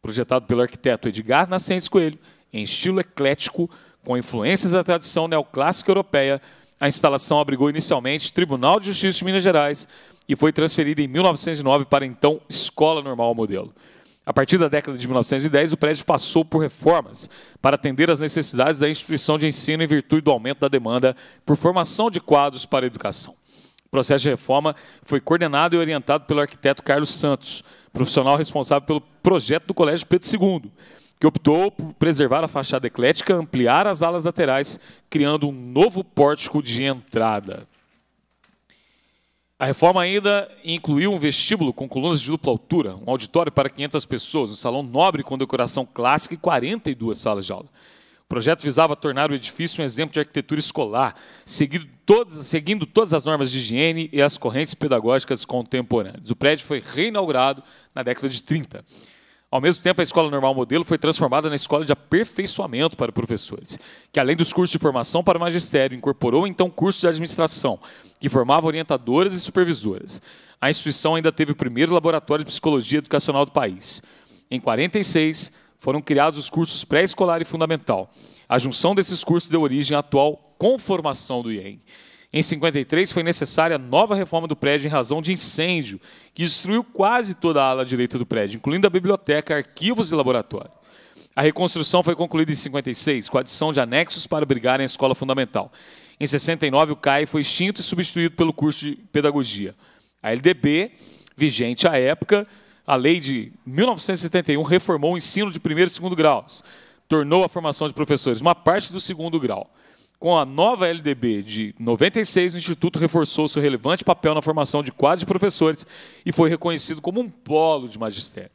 projetado pelo arquiteto Edgar Nascentes Coelho, em estilo eclético, com influências da tradição neoclássica europeia. A instalação abrigou inicialmente o Tribunal de Justiça de Minas Gerais e foi transferida em mil novecentos e nove para, então, Escola Normal Modelo. A partir da década de mil novecentos e dez, o prédio passou por reformas para atender às necessidades da instituição de ensino em virtude do aumento da demanda por formação de quadros para a educação. O processo de reforma foi coordenado e orientado pelo arquiteto Carlos Santos, profissional responsável pelo projeto do Colégio Pedro Segundo, que optou por preservar a fachada eclética, ampliar as alas laterais, criando um novo pórtico de entrada. A reforma ainda incluiu um vestíbulo com colunas de dupla altura, um auditório para quinhentas pessoas, um salão nobre com decoração clássica e quarenta e duas salas de aula. O projeto visava tornar o edifício um exemplo de arquitetura escolar, seguindo todas, seguindo todas as normas de higiene e as correntes pedagógicas contemporâneas. O prédio foi reinaugurado na década de trinta. Ao mesmo tempo, a Escola Normal Modelo foi transformada na Escola de Aperfeiçoamento para Professores, que, além dos cursos de formação para o magistério, incorporou, então, cursos de administração, que formava orientadoras e supervisoras. A instituição ainda teve o primeiro laboratório de psicologia educacional do país. Em mil novecentos e quarenta e seis, foram criados os cursos pré-escolar e fundamental. A junção desses cursos deu origem à atual conformação do I E N G. Em mil novecentos e cinquenta e três, foi necessária a nova reforma do prédio em razão de incêndio, que destruiu quase toda a ala direita do prédio, incluindo a biblioteca, arquivos e laboratório. A reconstrução foi concluída em mil novecentos e cinquenta e seis, com a adição de anexos para abrigar a escola fundamental. Em mil novecentos e sessenta e nove, o C A I foi extinto e substituído pelo curso de pedagogia. A L D B, vigente à época, a lei de mil novecentos e setenta e um reformou o ensino de primeiro e segundo graus, tornou a formação de professores uma parte do segundo grau. Com a nova L D B de noventa e seis, o Instituto reforçou seu relevante papel na formação de quadros de professores e foi reconhecido como um polo de magistério.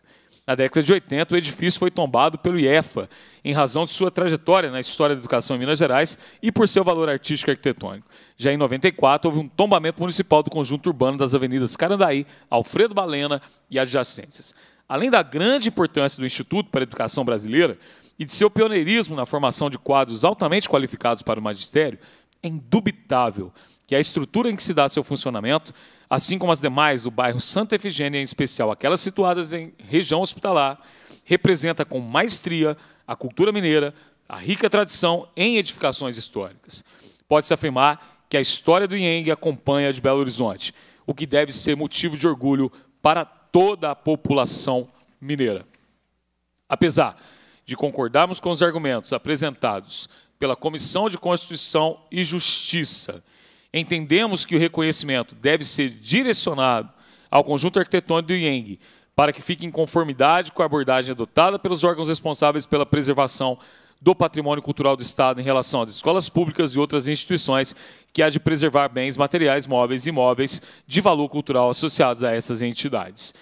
Na década de oitenta, o edifício foi tombado pelo I E P H A, em razão de sua trajetória na história da educação em Minas Gerais e por seu valor artístico e arquitetônico. Já em noventa e quatro, houve um tombamento municipal do conjunto urbano das avenidas Carandaí, Alfredo Balena e adjacências. Além da grande importância do Instituto para a Educação Brasileira e de seu pioneirismo na formação de quadros altamente qualificados para o magistério, é indubitável que a estrutura em que se dá seu funcionamento, assim como as demais do bairro Santa Efigênia, em especial aquelas situadas em região hospitalar, representa com maestria a cultura mineira, a rica tradição em edificações históricas. Pode-se afirmar que a história do I E N G acompanha a de Belo Horizonte, o que deve ser motivo de orgulho para toda a população mineira. Apesar de concordarmos com os argumentos apresentados pela Comissão de Constituição e Justiça, entendemos que o reconhecimento deve ser direcionado ao conjunto arquitetônico do I E N G, para que fique em conformidade com a abordagem adotada pelos órgãos responsáveis pela preservação do patrimônio cultural do Estado em relação às escolas públicas e outras instituições, que há de preservar bens materiais, móveis e imóveis de valor cultural associados a essas entidades.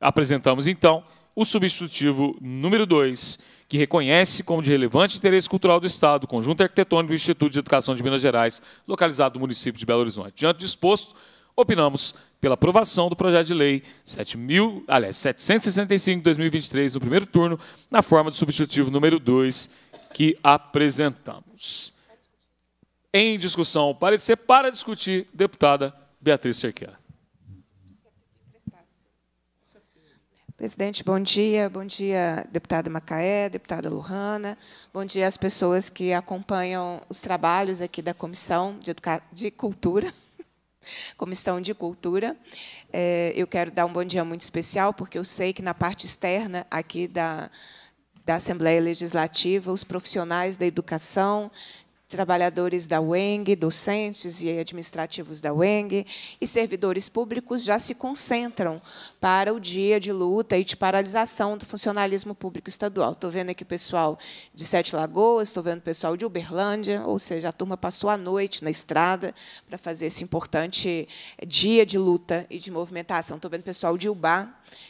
Apresentamos, então, o substitutivo número dois, que reconhece como de relevante interesse cultural do Estado o conjunto arquitetônico do Instituto de Educação de Minas Gerais, localizado no município de Belo Horizonte. Diante do exposto, opinamos pela aprovação do projeto de lei sete mil, aliás, setecentos e sessenta e cinco de dois mil e vinte e três, no primeiro turno, na forma do substitutivo número dois, que apresentamos. Em discussão, parecer para discutir, deputada Beatriz Cerqueira. Presidente, bom dia. Bom dia, deputada Macaé, deputada Luhana. Bom dia às pessoas que acompanham os trabalhos aqui da Comissão de, Educa... de Cultura. Comissão de Cultura. É, eu quero dar um bom dia muito especial, porque eu sei que, na parte externa aqui da, da Assembleia Legislativa, os profissionais da educação trabalhadores da U E N G, docentes e administrativos da U E N G e servidores públicos já se concentram para o dia de luta e de paralisação do funcionalismo público estadual. Estou vendo aqui o pessoal de Sete Lagoas, estou vendo o pessoal de Uberlândia, ou seja, a turma passou a noite na estrada para fazer esse importante dia de luta e de movimentação. Estou vendo o pessoal de Ubá,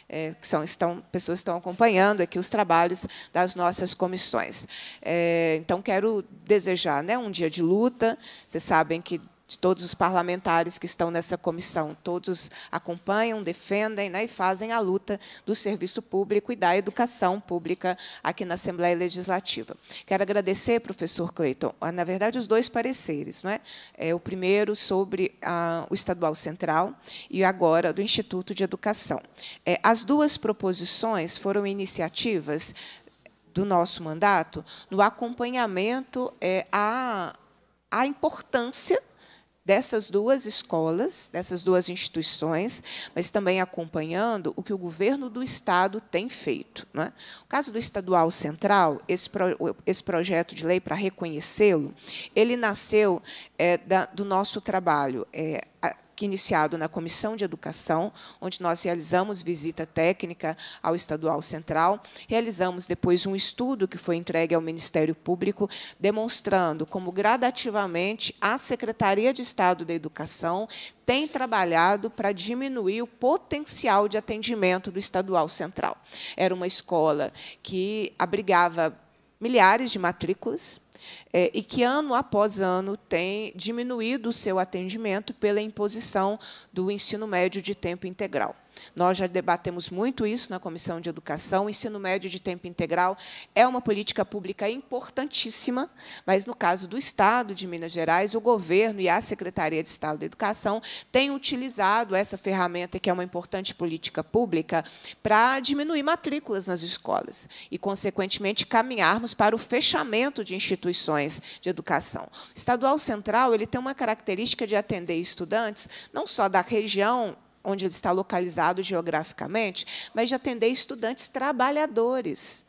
é, que são estão, pessoas que estão acompanhando aqui os trabalhos das nossas comissões. É, então, quero desejar, né, um dia de luta. Vocês sabem que de todos os parlamentares que estão nessa comissão, todos acompanham, defendem, né, e fazem a luta do serviço público e da educação pública aqui na Assembleia Legislativa. Quero agradecer, professor Cleiton, na verdade, os dois pareceres, não é? É, o primeiro sobre a, o Estadual Central e agora do Instituto de Educação. É, as duas proposições foram iniciativas do nosso mandato no acompanhamento é, à, à importância dessas duas escolas, dessas duas instituições, mas também acompanhando o que o governo do Estado tem feito, né? No caso do Estadual Central, esse, pro, esse projeto de lei, para reconhecê-lo, ele nasceu é, da, do nosso trabalho, é, a, que iniciado na Comissão de Educação, onde nós realizamos visita técnica ao Estadual Central, realizamos depois um estudo que foi entregue ao Ministério Público, demonstrando como, gradativamente, a Secretaria de Estado da Educação tem trabalhado para diminuir o potencial de atendimento do Estadual Central. Era uma escola que abrigava milhares de matrículas, É, e que, ano após ano, tem diminuído o seu atendimento pela imposição do ensino médio de tempo integral. Nós já debatemos muito isso na Comissão de Educação. O ensino médio de tempo integral é uma política pública importantíssima, mas, no caso do Estado de Minas Gerais, o governo e a Secretaria de Estado da Educação têm utilizado essa ferramenta, que é uma importante política pública, para diminuir matrículas nas escolas e, consequentemente, caminharmos para o fechamento de instituições de educação. O Estadual Central ele tem uma característica de atender estudantes, não só da região onde ele está localizado geograficamente, mas de atender estudantes trabalhadores.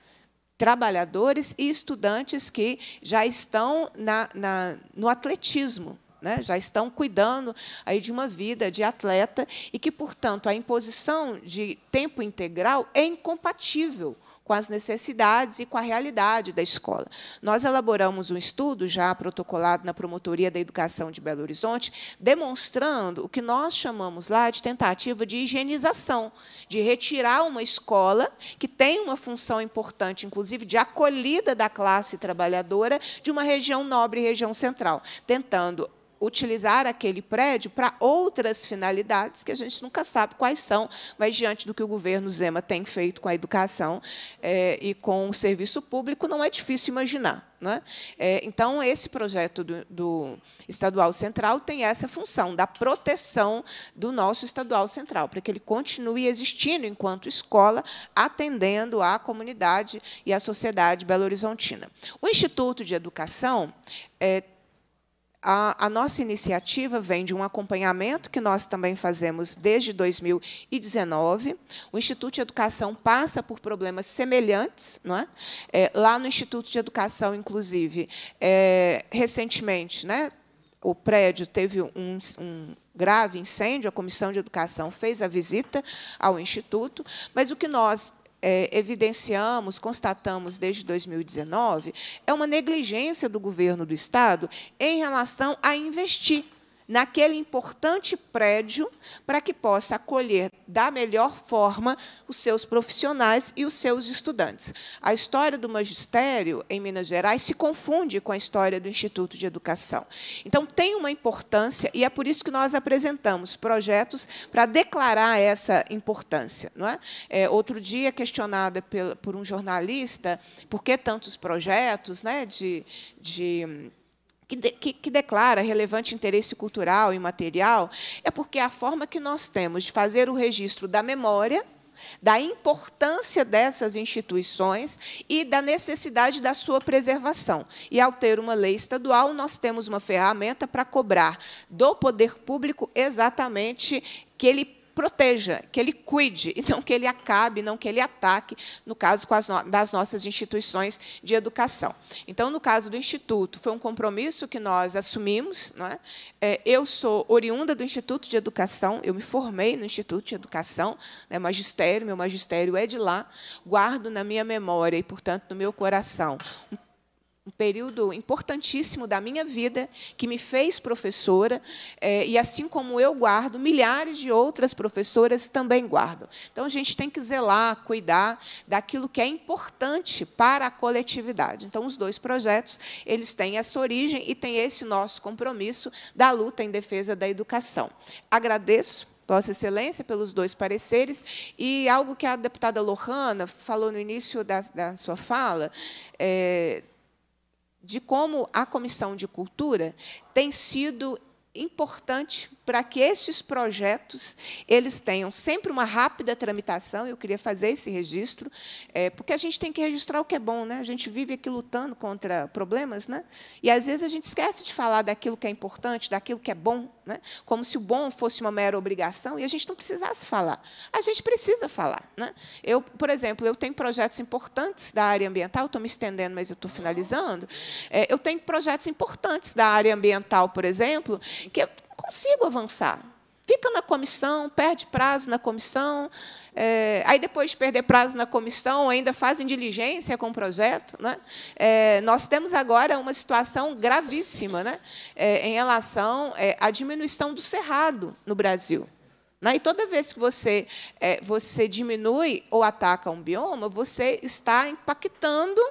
Trabalhadores e estudantes que já estão na, na, no atletismo, né? Já estão cuidando aí de uma vida de atleta e que, portanto, a imposição de tempo integral é incompatível com as necessidades e com a realidade da escola. Nós elaboramos um estudo, já protocolado na Promotoria da Educação de Belo Horizonte, demonstrando o que nós chamamos lá de tentativa de higienização, de retirar uma escola que tem uma função importante, inclusive, de acolhida da classe trabalhadora de uma região nobre e região central, tentando utilizar aquele prédio para outras finalidades que a gente nunca sabe quais são, mas, diante do que o governo Zema tem feito com a educação é, e com o serviço público, não é difícil imaginar, não é? É, então, esse projeto do, do Estadual Central tem essa função da proteção do nosso Estadual Central, para que ele continue existindo enquanto escola, atendendo à comunidade e à sociedade belo-horizontina. O Instituto de Educação é, A, a nossa iniciativa vem de um acompanhamento que nós também fazemos desde dois mil e dezenove. O Instituto de Educação passa por problemas semelhantes, não é? É, lá no Instituto de Educação, inclusive, é, recentemente, né, o prédio teve um, um grave incêndio, a Comissão de Educação fez a visita ao Instituto, mas o que nós É, evidenciamos, constatamos desde dois mil e dezenove, é uma negligência do governo do Estado em relação a investir naquele importante prédio para que possa acolher da melhor forma os seus profissionais e os seus estudantes. A história do magistério em Minas Gerais se confunde com a história do Instituto de Educação. Então, tem uma importância, e é por isso que nós apresentamos projetos para declarar essa importância, não é? É, outro dia, questionada por um jornalista, por que tantos projetos, né, de... de Que, de, que, que declara relevante interesse cultural e material, é porque a forma que nós temos de fazer o registro da memória, da importância dessas instituições e da necessidade da sua preservação. E, ao ter uma lei estadual, nós temos uma ferramenta para cobrar do poder público exatamente que ele proteja, que ele cuide, e não que ele acabe, não que ele ataque, no caso com as no das nossas instituições de educação. Então, no caso do Instituto, foi um compromisso que nós assumimos. Não é? É, eu sou oriunda do Instituto de Educação, eu me formei no Instituto de Educação, né, magistério, meu magistério é de lá, guardo na minha memória e, portanto, no meu coração, um um período importantíssimo da minha vida, que me fez professora, é, e, assim como eu guardo, milhares de outras professoras também guardam. Então, a gente tem que zelar, cuidar daquilo que é importante para a coletividade. Então, os dois projetos, eles têm essa origem e têm esse nosso compromisso da luta em defesa da educação. Agradeço Vossa Excelência pelos dois pareceres, e algo que a deputada Lohana falou no início da, da sua fala, é, de como a Comissão de Cultura tem sido importante para que esses projetos eles tenham sempre uma rápida tramitação. Eu queria fazer esse registro, é, porque a gente tem que registrar o que é bom, né? A gente vive aqui lutando contra problemas, né? E, às vezes, a gente esquece de falar daquilo que é importante, daquilo que é bom, né? Como se o bom fosse uma mera obrigação e a gente não precisasse falar. A gente precisa falar, né? Eu, por exemplo, eu tenho projetos importantes da área ambiental, estou me estendendo, mas eu estou finalizando. É, eu tenho projetos importantes da área ambiental, por exemplo, que eu consigo avançar. Fica na comissão, perde prazo na comissão, é, aí, depois de perder prazo na comissão, ainda fazem diligência com o projeto, né? É, nós temos agora uma situação gravíssima, né? É, em relação é, à diminuição do cerrado no Brasil. E toda vez que você, é, você diminui ou ataca um bioma, você está impactando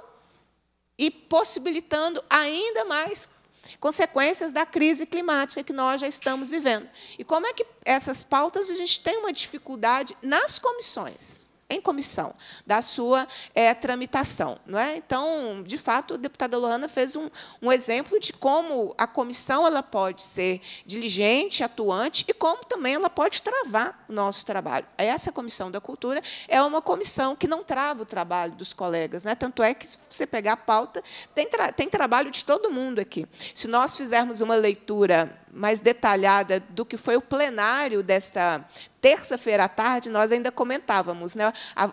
e possibilitando ainda mais consequências da crise climática que nós já estamos vivendo. E como é que essas pautas, a gente tem uma dificuldade nas comissões, em comissão, da sua é, tramitação. Não é? Então, de fato, a deputada Lohana fez um, um exemplo de como a comissão ela pode ser diligente, atuante, e como também ela pode travar o nosso trabalho. Essa Comissão da Cultura é uma comissão que não trava o trabalho dos colegas, né? Tanto é que, se você pegar a pauta, tem, tra tem trabalho de todo mundo aqui. Se nós fizermos uma leitura mais detalhada do que foi o plenário desta terça-feira à tarde, nós ainda comentávamos, né?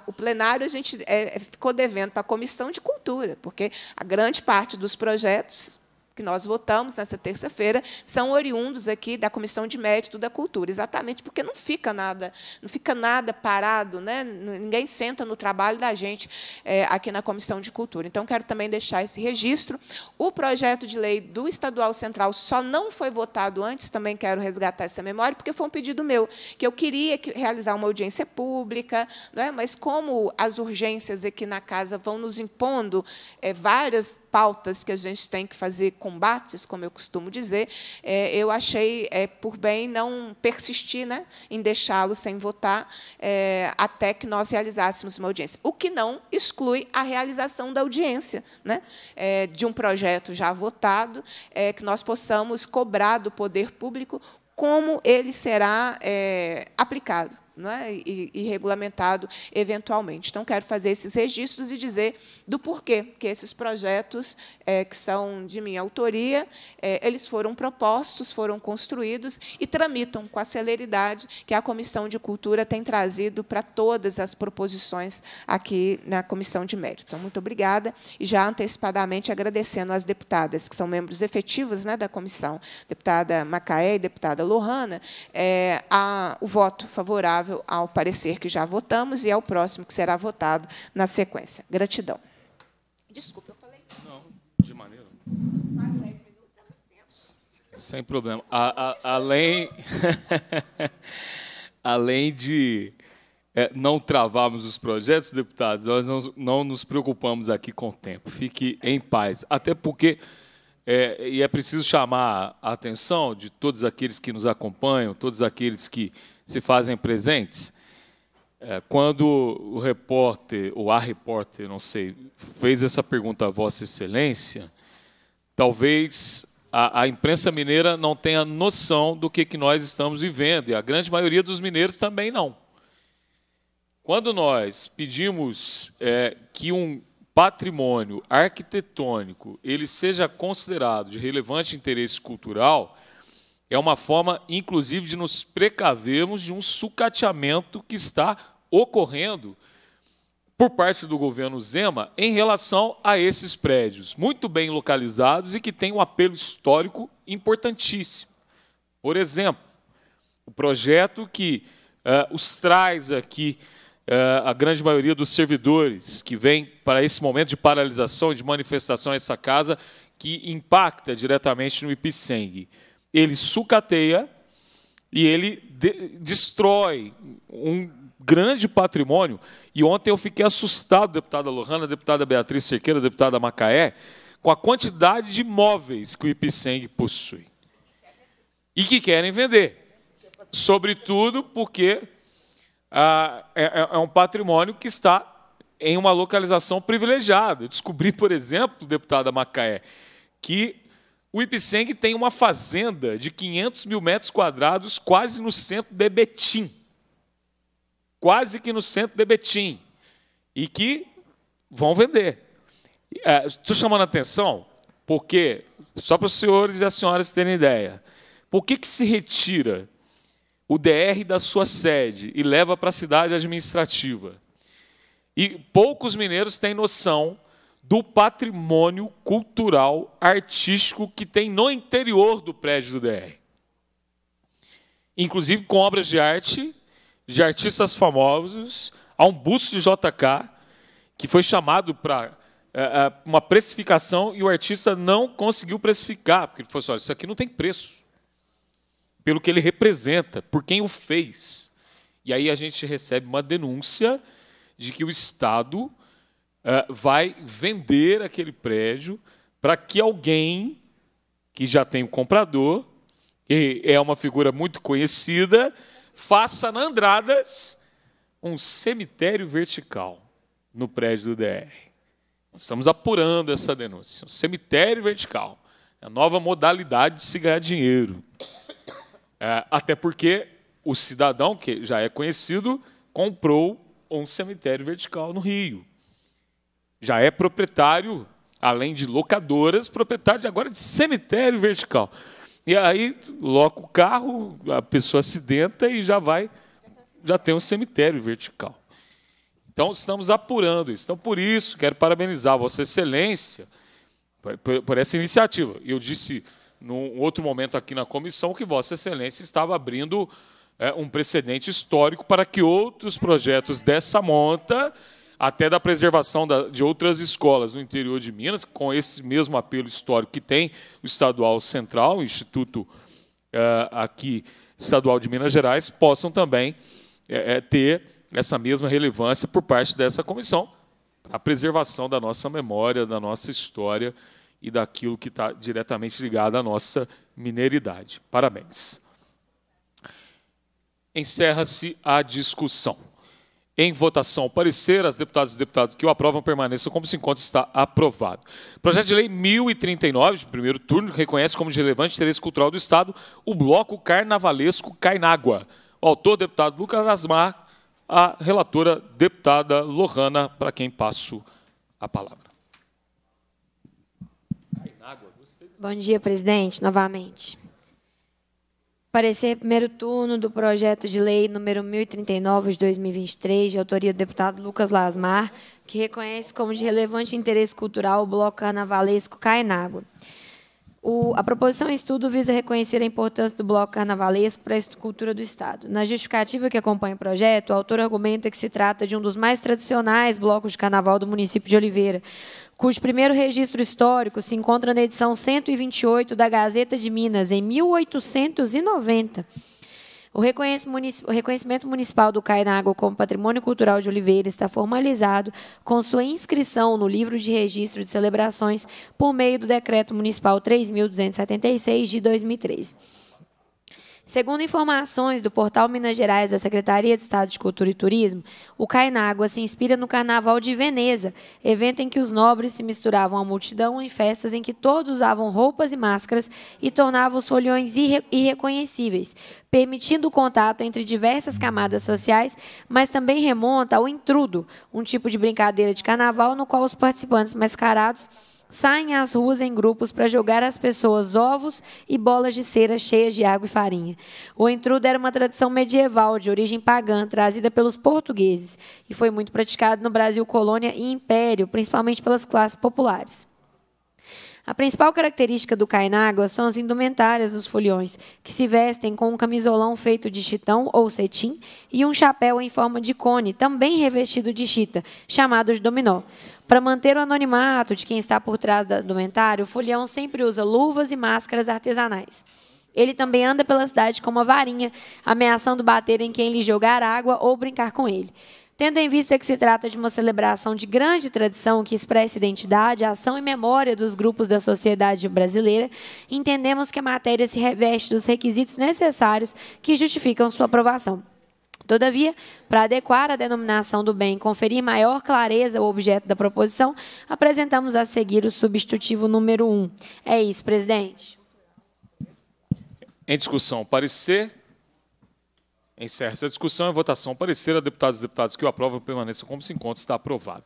O plenário a gente é, ficou devendo para a Comissão de Cultura, porque a grande parte dos projetos que nós votamos nessa terça-feira são oriundos aqui da Comissão de Mérito da Cultura, exatamente porque não fica nada, não fica nada parado, né? Ninguém senta no trabalho da gente é, aqui na Comissão de Cultura. Então, quero também deixar esse registro. O projeto de lei do Estadual Central só não foi votado antes, também quero resgatar essa memória, porque foi um pedido meu, que eu queria que, realizar uma audiência pública, né? Mas, como as urgências aqui na casa vão nos impondo é, várias pautas que a gente tem que fazer combates, como eu costumo dizer, é, eu achei é, por bem não persistir, né, em deixá-lo sem votar é, até que nós realizássemos uma audiência, o que não exclui a realização da audiência, né, é, de um projeto já votado, é, que nós possamos cobrar do poder público como ele será é, aplicado, não é? E, e regulamentado eventualmente. Então, quero fazer esses registros e dizer do porquê que esses projetos, é, que são de minha autoria, é, eles foram propostos, foram construídos e tramitam com a celeridade que a Comissão de Cultura tem trazido para todas as proposições aqui na Comissão de Mérito. Então, muito obrigada, e já antecipadamente agradecendo às deputadas, que são membros efetivos, né, da comissão, deputada Macaé e deputada Lohana, é, a, o voto favorável ao parecer que já votamos e ao próximo que será votado na sequência. Gratidão. Desculpa, eu falei. Não, de maneira. Quase dez minutos, há muito tempo. Sem problema. A, a, além, além de é, não travarmos os projetos, deputados, nós não, não nos preocupamos aqui com o tempo. Fique em paz. Até porque, é, e é preciso chamar a atenção de todos aqueles que nos acompanham, todos aqueles que se fazem presentes. Quando o repórter, ou a repórter, não sei, fez essa pergunta a Vossa Excelência, talvez a, a imprensa mineira não tenha noção do que, que nós estamos vivendo, e a grande maioria dos mineiros também não. Quando nós pedimos é, que um patrimônio arquitetônico ele seja considerado de relevante interesse cultural, é uma forma, inclusive, de nos precavermos de um sucateamento que está ocorrendo por parte do governo Zema em relação a esses prédios, muito bem localizados e que têm um apelo histórico importantíssimo. Por exemplo, o projeto que uh, os traz aqui, uh, a grande maioria dos servidores que vem para esse momento de paralisação e de manifestação a essa casa, que impacta diretamente no I P S E N G. Ele sucateia e ele de destrói um grande patrimônio. E ontem eu fiquei assustado, deputada Lohana, deputada Beatriz Cerqueira, deputada Macaé, com a quantidade de imóveis que o I P S E N G possui e que querem vender. Sobretudo porque ah, é, é um patrimônio que está em uma localização privilegiada. Eu descobri, por exemplo, deputada Macaé, que o I P S E N G tem uma fazenda de quinhentos mil metros quadrados quase no centro de Betim. Quase que no centro de Betim. E que vão vender. É, estou chamando a atenção porque, só para os senhores e as senhoras terem ideia, por que que se retira o D R da sua sede e leva para a cidade administrativa? E poucos mineiros têm noção do patrimônio cultural, artístico que tem no interior do prédio do D R. Inclusive com obras de arte, de artistas famosos. Há um busto de J K que foi chamado para uh, uma precificação e o artista não conseguiu precificar, porque ele falou assim, olha, isso aqui não tem preço. Pelo que ele representa, por quem o fez. E aí a gente recebe uma denúncia de que o Estado uh, vai vender aquele prédio para que alguém que já tem um comprador, e é uma figura muito conhecida, faça na Andradas um cemitério vertical no prédio do D R. Nós estamos apurando essa denúncia. Um cemitério vertical. É a nova modalidade de se ganhar dinheiro. Até porque o cidadão, que já é conhecido, comprou um cemitério vertical no Rio. Já é proprietário, além de locadoras, proprietário agora de cemitério vertical. E aí, loca o carro, a pessoa acidenta e já vai, já tem um cemitério vertical. Então, estamos apurando isso. Então, por isso, quero parabenizar Vossa Excelência por essa iniciativa. Eu disse, num outro momento aqui na comissão, que Vossa Excelência estava abrindo é, um precedente histórico para que outros projetos dessa monta, até da preservação da, de outras escolas no interior de Minas, com esse mesmo apelo histórico que tem o Estadual Central, o Instituto é, aqui Estadual de Minas Gerais, possam também é, é, ter essa mesma relevância por parte dessa comissão, a preservação da nossa memória, da nossa história e daquilo que está diretamente ligado à nossa mineridade. Parabéns. Encerra-se a discussão. Em votação, parecer, as deputadas e deputados que o aprovam permaneçam como se encontra, está aprovado. Projeto de lei mil e trinta e nove, de primeiro turno, que reconhece como de relevante interesse cultural do Estado o bloco carnavalesco Cai n'Água. O autor, deputado Lucas Asmar, a relatora, deputada Lohana, para quem passo a palavra. Bom dia, presidente, novamente. Parecer primeiro turno do projeto de lei número mil e trinta e nove, de dois mil e vinte e três, de autoria do deputado Lucas Lasmar, que reconhece como de relevante interesse cultural o bloco carnavalesco Cai n'Água. O, a proposição em estudo visa reconhecer a importância do bloco carnavalesco para a cultura do Estado. Na justificativa que acompanha o projeto, o autor argumenta que se trata de um dos mais tradicionais blocos de carnaval do município de Oliveira, cujo primeiro registro histórico se encontra na edição cento e vinte e oito da Gazeta de Minas, em mil oitocentos e noventa. O reconhecimento municipal do Cai n'Água como Patrimônio Cultural de Oliveira está formalizado com sua inscrição no Livro de Registro de Celebrações por meio do Decreto Municipal três mil duzentos e setenta e seis, de dois mil e treze. Segundo informações do portal Minas Gerais da Secretaria de Estado de Cultura e Turismo, o Cai n'Água se inspira no Carnaval de Veneza, evento em que os nobres se misturavam à multidão em festas em que todos usavam roupas e máscaras e tornavam os foliões irre irreconhecíveis, permitindo o contato entre diversas camadas sociais, mas também remonta ao intrudo, um tipo de brincadeira de carnaval no qual os participantes mascarados saem às ruas em grupos para jogar às pessoas ovos e bolas de cera cheias de água e farinha. O entrudo era uma tradição medieval de origem pagã, trazida pelos portugueses, e foi muito praticado no Brasil colônia e império, principalmente pelas classes populares. A principal característica do Cai n'Água são as indumentárias dos foliões, que se vestem com um camisolão feito de chitão ou cetim e um chapéu em forma de cone, também revestido de chita, chamado de dominó. Para manter o anonimato de quem está por trás do indumentário, o folião sempre usa luvas e máscaras artesanais. Ele também anda pela cidade com uma varinha, ameaçando bater em quem lhe jogar água ou brincar com ele. Tendo em vista que se trata de uma celebração de grande tradição que expressa identidade, ação e memória dos grupos da sociedade brasileira, entendemos que a matéria se reveste dos requisitos necessários que justificam sua aprovação. Todavia, para adequar a denominação do bem e conferir maior clareza ao objeto da proposição, apresentamos a seguir o substitutivo número um. É isso, presidente. Em discussão, parecer... Encerra essa discussão e votação. Parecer a deputados e deputados que o aprovam permaneçam como se encontra. Está aprovado.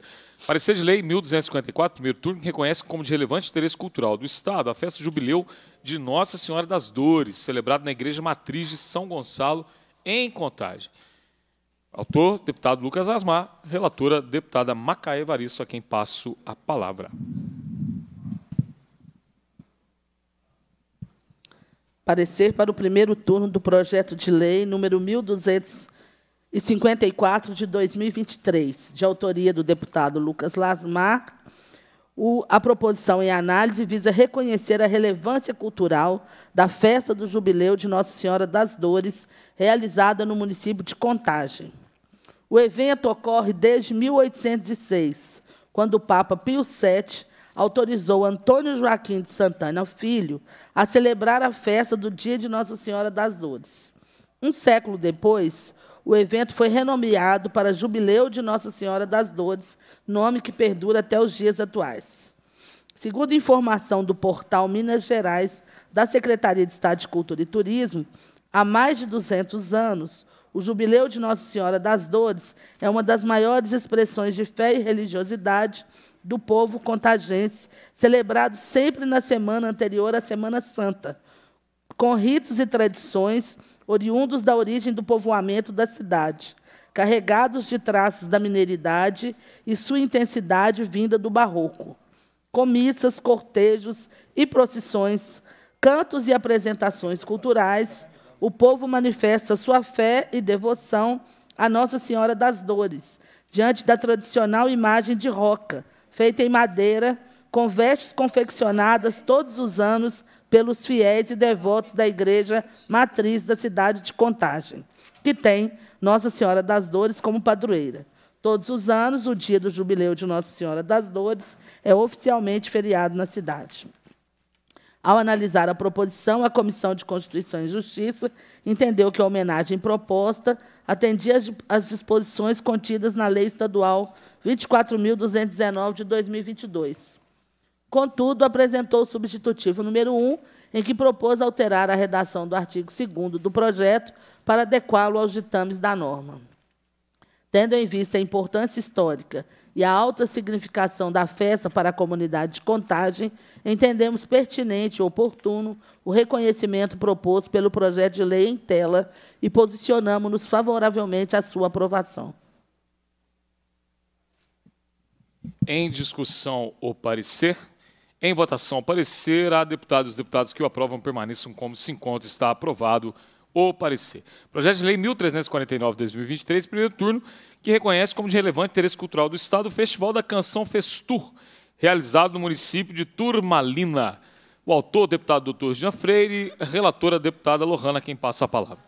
Parecer de lei mil duzentos e cinquenta e quatro, primeiro turno, que reconhece como de relevante interesse cultural do Estado a festa jubileu de Nossa Senhora das Dores, celebrada na Igreja Matriz de São Gonçalo, em Contagem. Autor, deputado Lucas Asmar. Relatora, deputada Macaé Evaristo, a quem passo a palavra. Parecer para o primeiro turno do projeto de lei número mil duzentos e cinquenta e quatro, de dois mil e vinte e três, de autoria do deputado Lucas Lasmar. O, a proposição em análise visa reconhecer a relevância cultural da festa do jubileu de Nossa Senhora das Dores, realizada no município de Contagem. O evento ocorre desde mil oitocentos e seis, quando o Papa Pio sétimo autorizou Antônio Joaquim de Santana Filho a celebrar a festa do dia de Nossa Senhora das Dores. Um século depois, o evento foi renomeado para Jubileu de Nossa Senhora das Dores, nome que perdura até os dias atuais. Segundo informação do portal Minas Gerais, da Secretaria de Estado de Cultura e Turismo, há mais de duzentos anos, o Jubileu de Nossa Senhora das Dores é uma das maiores expressões de fé e religiosidade do povo contagense, celebrado sempre na semana anterior à Semana Santa, com ritos e tradições oriundos da origem do povoamento da cidade, carregados de traços da mineiridade e sua intensidade vinda do barroco. Com missas, cortejos e procissões, cantos e apresentações culturais, o povo manifesta sua fé e devoção à Nossa Senhora das Dores, diante da tradicional imagem de roca, feita em madeira, com vestes confeccionadas todos os anos pelos fiéis e devotos da Igreja Matriz da cidade de Contagem, que tem Nossa Senhora das Dores como padroeira. Todos os anos, o dia do jubileu de Nossa Senhora das Dores é oficialmente feriado na cidade. Ao analisar a proposição, a Comissão de Constituição e Justiça entendeu que a homenagem proposta atendia às disposições contidas na Lei Estadual vinte e quatro mil duzentos e dezenove, de dois mil e vinte e dois. Contudo, apresentou o substitutivo número um, em que propôs alterar a redação do artigo segundo do projeto para adequá-lo aos ditames da norma. Tendo em vista a importância histórica e a alta significação da festa para a comunidade de Contagem, entendemos pertinente e oportuno o reconhecimento proposto pelo projeto de lei em tela e posicionamos-nos favoravelmente à sua aprovação. Em discussão, o parecer. Em votação, parecer. A deputados e deputados que o aprovam permaneçam como se encontra. Está aprovado o parecer. Projeto de lei mil trezentos e quarenta e nove, de dois mil e vinte e três, primeiro turno, que reconhece como de relevante interesse cultural do Estado o Festival da Canção Festur, realizado no município de Turmalina. O autor, deputado doutor Jean Freire, relatora, deputada Lohana, quem passa a palavra.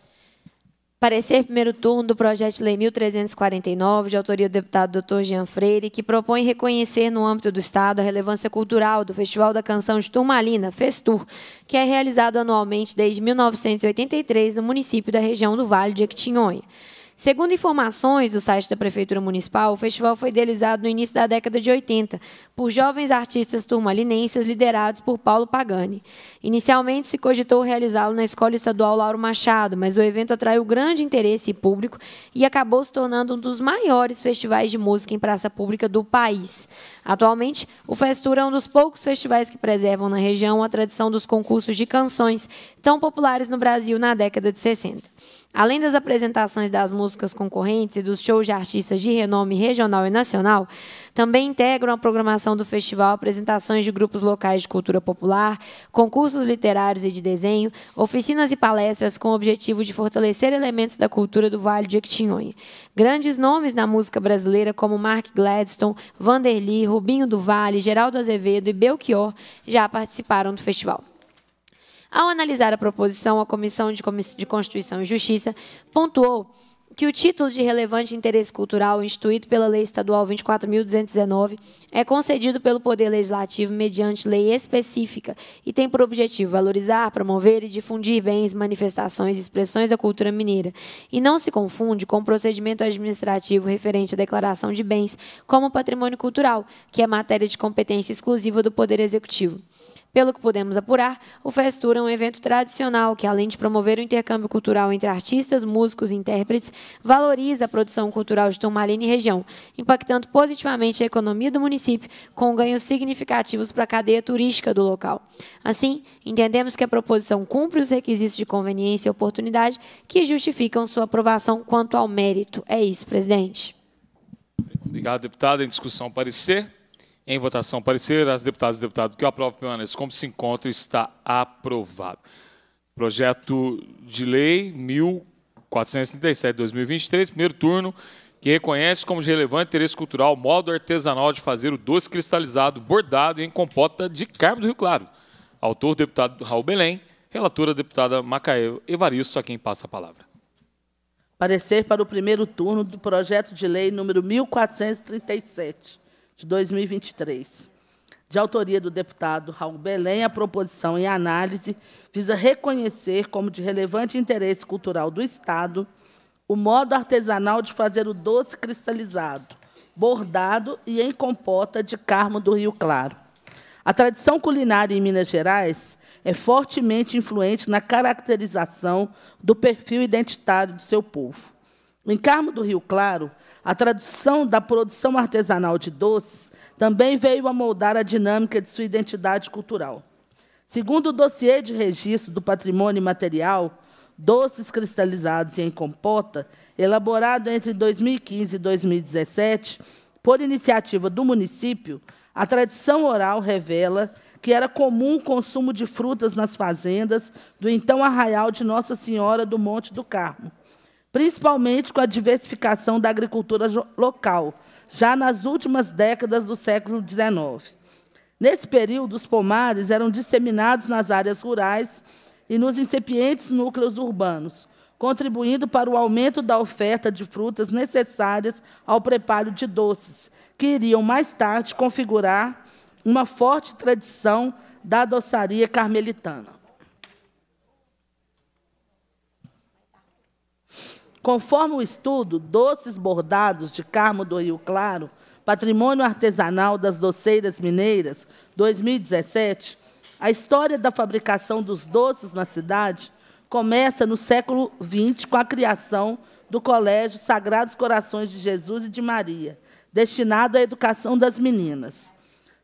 Parecer primeiro turno do projeto de lei mil trezentos e quarenta e nove, de autoria do deputado doutor Jean Freire, que propõe reconhecer no âmbito do Estado a relevância cultural do Festival da Canção de Turmalina, Festur, que é realizado anualmente desde mil novecentos e oitenta e três no município da região do Vale de Jequitinhonha. Segundo informações do site da Prefeitura Municipal, o festival foi idealizado no início da década de oitenta por jovens artistas turmalinenses liderados por Paulo Pagani. Inicialmente se cogitou realizá-lo na Escola Estadual Lauro Machado, mas o evento atraiu grande interesse público e acabou se tornando um dos maiores festivais de música em praça pública do país. Atualmente, o Festura é um dos poucos festivais que preservam na região a tradição dos concursos de canções tão populares no Brasil na década de sessenta. Além das apresentações das músicas concorrentes e dos shows de artistas de renome regional e nacional, também integram a programação do festival apresentações de grupos locais de cultura popular, concursos literários e de desenho, oficinas e palestras com o objetivo de fortalecer elementos da cultura do Vale de Jequitinhonha. Grandes nomes na música brasileira como Mark Gladstone, Vanderly, Rubinho do Vale, Geraldo Azevedo e Belchior já participaram do festival. Ao analisar a proposição, a Comissão de Constituição e Justiça pontuou que o título de relevante interesse cultural instituído pela Lei Estadual vinte e quatro mil duzentos e dezenove é concedido pelo Poder Legislativo mediante lei específica e tem por objetivo valorizar, promover e difundir bens, manifestações e expressões da cultura mineira, e não se confunde com o procedimento administrativo referente à declaração de bens como patrimônio cultural, que é matéria de competência exclusiva do Poder Executivo. Pelo que podemos apurar, o Festura é um evento tradicional que, além de promover o intercâmbio cultural entre artistas, músicos e intérpretes, valoriza a produção cultural de Turmalina e região, impactando positivamente a economia do município, com ganhos significativos para a cadeia turística do local. Assim, entendemos que a proposição cumpre os requisitos de conveniência e oportunidade que justificam sua aprovação quanto ao mérito. É isso, presidente. Obrigado, deputado. Em discussão, parecer. Em votação, parecer, as deputadas e deputados que eu aprovo, pelo menos, como se encontra, está aprovado. Projeto de lei mil quatrocentos e trinta e sete de dois mil e vinte e três, primeiro turno, que reconhece como de relevante interesse cultural o modo artesanal de fazer o doce cristalizado, bordado em compota de Carmo do Rio Claro. Autor, deputado Raul Belém. Relatora, deputada Macael Evaristo, a quem passa a palavra. Parecer para o primeiro turno do projeto de lei número mil quatrocentos e trinta e sete. de dois mil e vinte e três. De autoria do deputado Raul Belém, a proposição em análise visa reconhecer como de relevante interesse cultural do Estado o modo artesanal de fazer o doce cristalizado, bordado e em compota de Carmo do Rio Claro. A tradição culinária em Minas Gerais é fortemente influente na caracterização do perfil identitário do seu povo. Em Carmo do Rio Claro, a tradição da produção artesanal de doces também veio a moldar a dinâmica de sua identidade cultural. Segundo o dossiê de registro do patrimônio material, doces cristalizados e em compota, elaborado entre dois mil e quinze e dois mil e dezessete, por iniciativa do município, a tradição oral revela que era comum o consumo de frutas nas fazendas do então arraial de Nossa Senhora do Monte do Carmo, principalmente com a diversificação da agricultura local, já nas últimas décadas do século dezenove. Nesse período, os pomares eram disseminados nas áreas rurais e nos incipientes núcleos urbanos, contribuindo para o aumento da oferta de frutas necessárias ao preparo de doces, que iriam mais tarde configurar uma forte tradição da doçaria carmelitana. Conforme o estudo, doces bordados de Carmo do Rio Claro, Patrimônio Artesanal das Doceiras Mineiras, dois mil e dezessete, a história da fabricação dos doces na cidade começa no século vinte com a criação do Colégio Sagrados Corações de Jesus e de Maria, destinado à educação das meninas.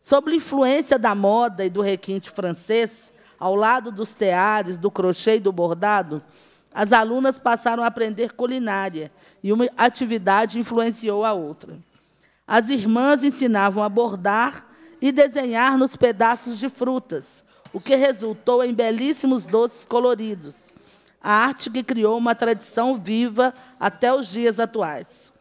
Sob a influência da moda e do requinte francês, ao lado dos teares, do crochê e do bordado, as alunas passaram a aprender culinária, e uma atividade influenciou a outra. As irmãs ensinavam a bordar e desenhar nos pedaços de frutas, o que resultou em belíssimos doces coloridos, a arte que criou uma tradição viva até os dias atuais.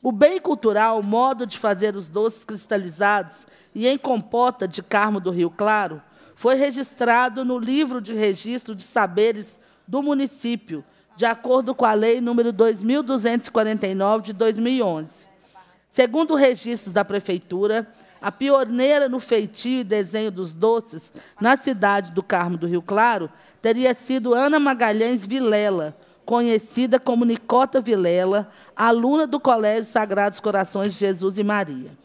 O bem cultural, o modo de fazer os doces cristalizados e em compota de Carmo do Rio Claro, foi registrado no Livro de Registro de Saberes do município, de acordo com a Lei número dois mil duzentos e quarenta e nove, de dois mil e onze. Segundo registros da Prefeitura, a pioneira no feitio e desenho dos doces na cidade do Carmo do Rio Claro teria sido Ana Magalhães Vilela, conhecida como Nicota Vilela, aluna do Colégio Sagrados Corações de Jesus e Maria.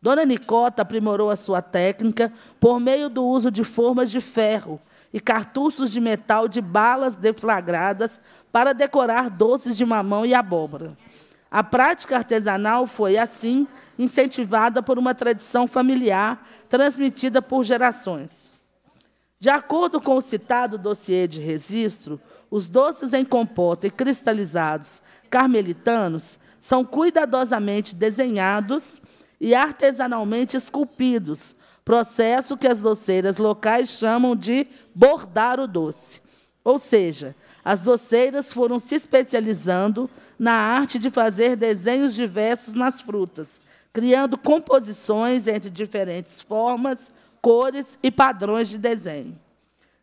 Dona Nicota aprimorou a sua técnica por meio do uso de formas de ferro e cartuchos de metal de balas deflagradas para decorar doces de mamão e abóbora. A prática artesanal foi, assim, incentivada por uma tradição familiar transmitida por gerações. De acordo com o citado dossiê de registro, os doces em compota e cristalizados carmelitanos são cuidadosamente desenhados e artesanalmente esculpidos, processo que as doceiras locais chamam de bordar o doce. Ou seja, as doceiras foram se especializando na arte de fazer desenhos diversos nas frutas, criando composições entre diferentes formas, cores e padrões de desenho.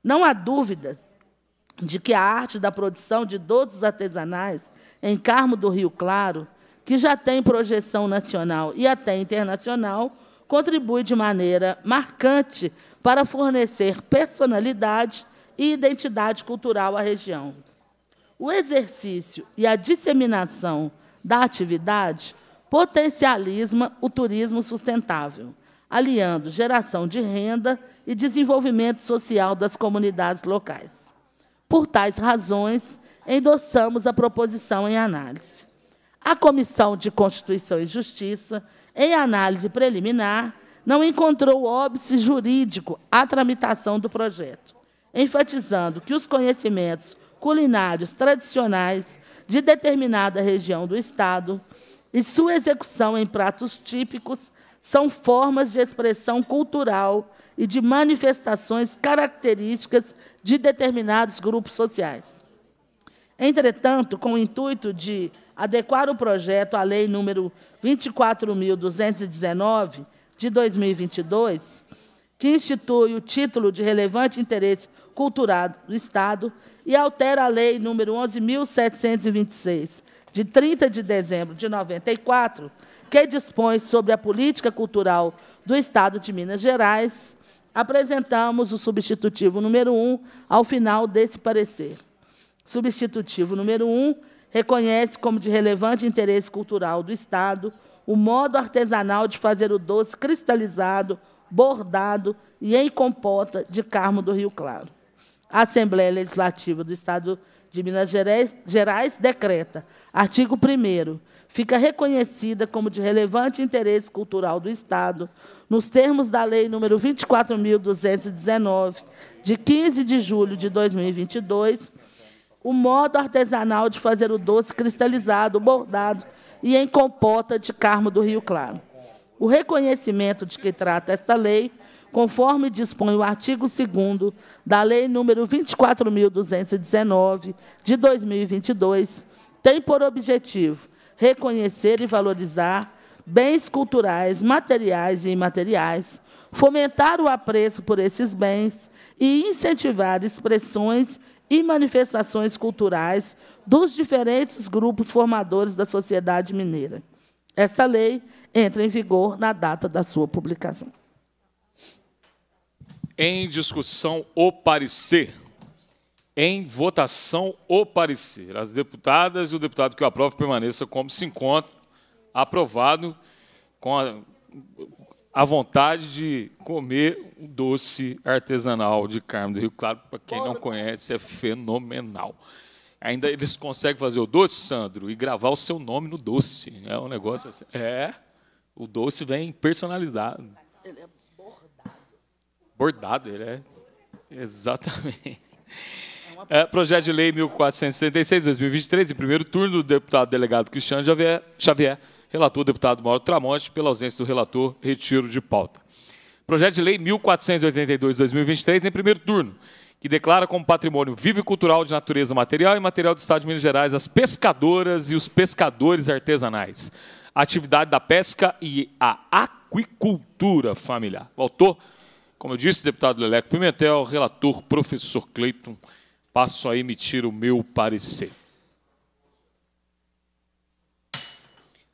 Não há dúvida de que a arte da produção de doces artesanais em Carmo do Rio Claro, que já tem projeção nacional e até internacional, contribui de maneira marcante para fornecer personalidade e identidade cultural à região. O exercício e a disseminação da atividade potencializa o turismo sustentável, aliando geração de renda e desenvolvimento social das comunidades locais. Por tais razões, endossamos a proposição em análise. A Comissão de Constituição e Justiça, em análise preliminar, não encontrou óbice jurídico à tramitação do projeto, enfatizando que os conhecimentos culinários tradicionais de determinada região do Estado e sua execução em pratos típicos são formas de expressão cultural e de manifestações características de determinados grupos sociais. Entretanto, com o intuito de adequar o projeto à Lei número vinte e quatro mil duzentos e dezenove, de dois mil e vinte e dois, que institui o título de relevante interesse cultural do Estado e altera a Lei número onze mil setecentos e vinte e seis, de trinta de dezembro de noventa e quatro, que dispõe sobre a política cultural do Estado de Minas Gerais, apresentamos o substitutivo número um ao final desse parecer. Substitutivo número um reconhece como de relevante interesse cultural do Estado o modo artesanal de fazer o doce cristalizado, bordado e em compota de Carmo do Rio Claro. A Assembleia Legislativa do Estado de Minas Gerais, Gerais decreta, artigo primeiro, fica reconhecida como de relevante interesse cultural do Estado, nos termos da Lei número vinte e quatro mil duzentos e dezenove, de quinze de julho de dois mil e vinte e dois, o modo artesanal de fazer o doce cristalizado, bordado e em compota de Carmo do Rio Claro. O reconhecimento de que trata esta lei, conforme dispõe o artigo segundo da Lei número vinte e quatro mil duzentos e dezenove, de dois mil e vinte e dois, tem por objetivo reconhecer e valorizar bens culturais, materiais e imateriais, fomentar o apreço por esses bens e incentivar expressões e manifestações culturais dos diferentes grupos formadores da sociedade mineira. Essa lei entra em vigor na data da sua publicação. Em discussão, o parecer. Em votação, o parecer. As deputadas e o deputado que o aprova permaneça como se encontra, aprovado, com a, a vontade de comer um doce artesanal de Carmo do Rio Claro. Para quem não conhece, é fenomenal. Ainda eles conseguem fazer o doce, Sandro, e gravar o seu nome no doce. É um negócio assim. É, o doce vem personalizado. Ele é bordado. Bordado, ele é. Exatamente. É, projeto de lei mil quatrocentos e sessenta e seis, dois mil e vinte e três, em primeiro turno, do deputado delegado Cristiano Xavier, relator deputado Mauro Tramonte, pela ausência do relator, retiro de pauta. Projeto de lei mil quatrocentos e oitenta e dois, dois mil e vinte e três, em primeiro turno, que declara como patrimônio vivo e cultural de natureza material e material do Estado de Minas Gerais as pescadoras e os pescadores artesanais, a atividade da pesca e a aquicultura familiar. O autor, como eu disse, deputado Leleco Pimentel, relator professor Cleiton, passo a emitir o meu parecer.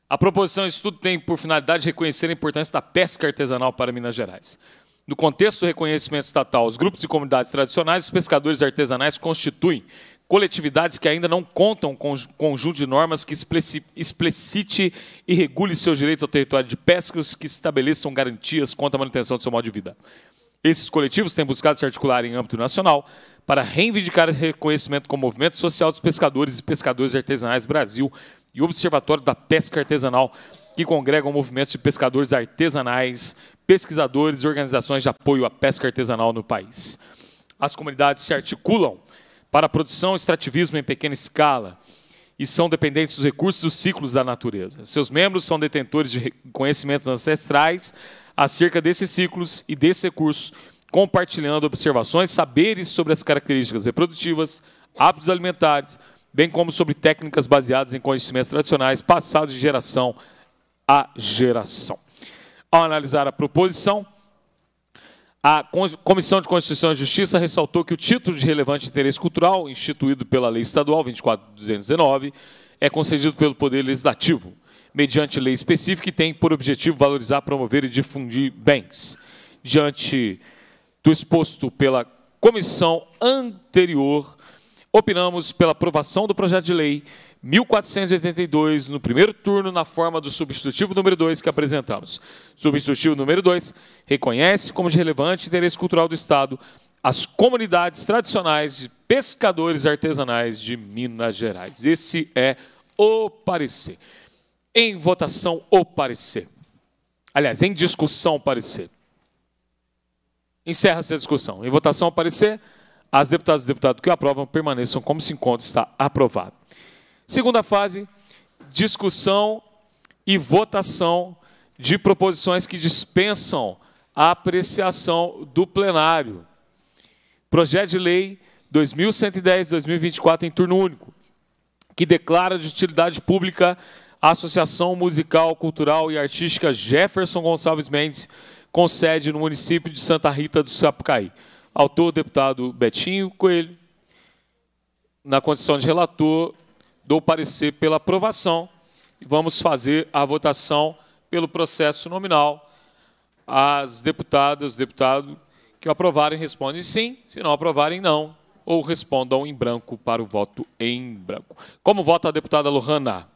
A proposição de estudo tem por finalidade reconhecer a importância da pesca artesanal para Minas Gerais. No contexto do reconhecimento estatal aos grupos e comunidades tradicionais, os pescadores artesanais constituem coletividades que ainda não contam com conjunto de normas que explicite e regule seu direito ao território de pesca, que estabeleçam garantias quanto à manutenção do seu modo de vida. Esses coletivos têm buscado se articular em âmbito nacional para reivindicar reconhecimento como movimento social dos pescadores e pescadores artesanais do Brasil e Observatório da Pesca Artesanal, que congregam movimentos de pescadores artesanais, pesquisadores e organizações de apoio à pesca artesanal no país. As comunidades se articulam para a produção e extrativismo em pequena escala e são dependentes dos recursos dos ciclos da natureza. Seus membros são detentores de conhecimentos ancestrais acerca desses ciclos e desses recursos, compartilhando observações, saberes sobre as características reprodutivas, hábitos alimentares, bem como sobre técnicas baseadas em conhecimentos tradicionais passados de geração a geração. Ao analisar a proposição, a Comissão de Constituição e Justiça ressaltou que o título de relevante interesse cultural, instituído pela Lei Estadual vinte e quatro mil duzentos e dezenove, é concedido pelo Poder Legislativo, mediante lei específica, e tem por objetivo valorizar, promover e difundir bens. Diante do exposto pela comissão anterior, opinamos pela aprovação do projeto de lei mil quatrocentos e oitenta e dois, no primeiro turno, na forma do substitutivo número dois que apresentamos. Substitutivo número dois reconhece como de relevante interesse cultural do Estado as comunidades tradicionais de pescadores artesanais de Minas Gerais. Esse é o parecer. Em votação, o parecer. Aliás, em discussão, o parecer. Encerra-se a discussão. Em votação, o parecer. As deputadas e deputados que aprovam permaneçam como se encontra. Está aprovado. Segunda fase, discussão e votação de proposições que dispensam a apreciação do plenário. Projeto de Lei dois mil cento e dez barra dois mil e vinte e quatro, em turno único, que declara de utilidade pública a Associação Musical, Cultural e Artística Jefferson Gonçalves Mendes, com sede no município de Santa Rita do Sapucaí. Autor, deputado Betinho Coelho. Na condição de relator, dou parecer pela aprovação e vamos fazer a votação pelo processo nominal. As deputadas, deputados que aprovarem respondem sim, se não aprovarem não, ou respondam em branco para o voto em branco. Como vota a deputada Lohana?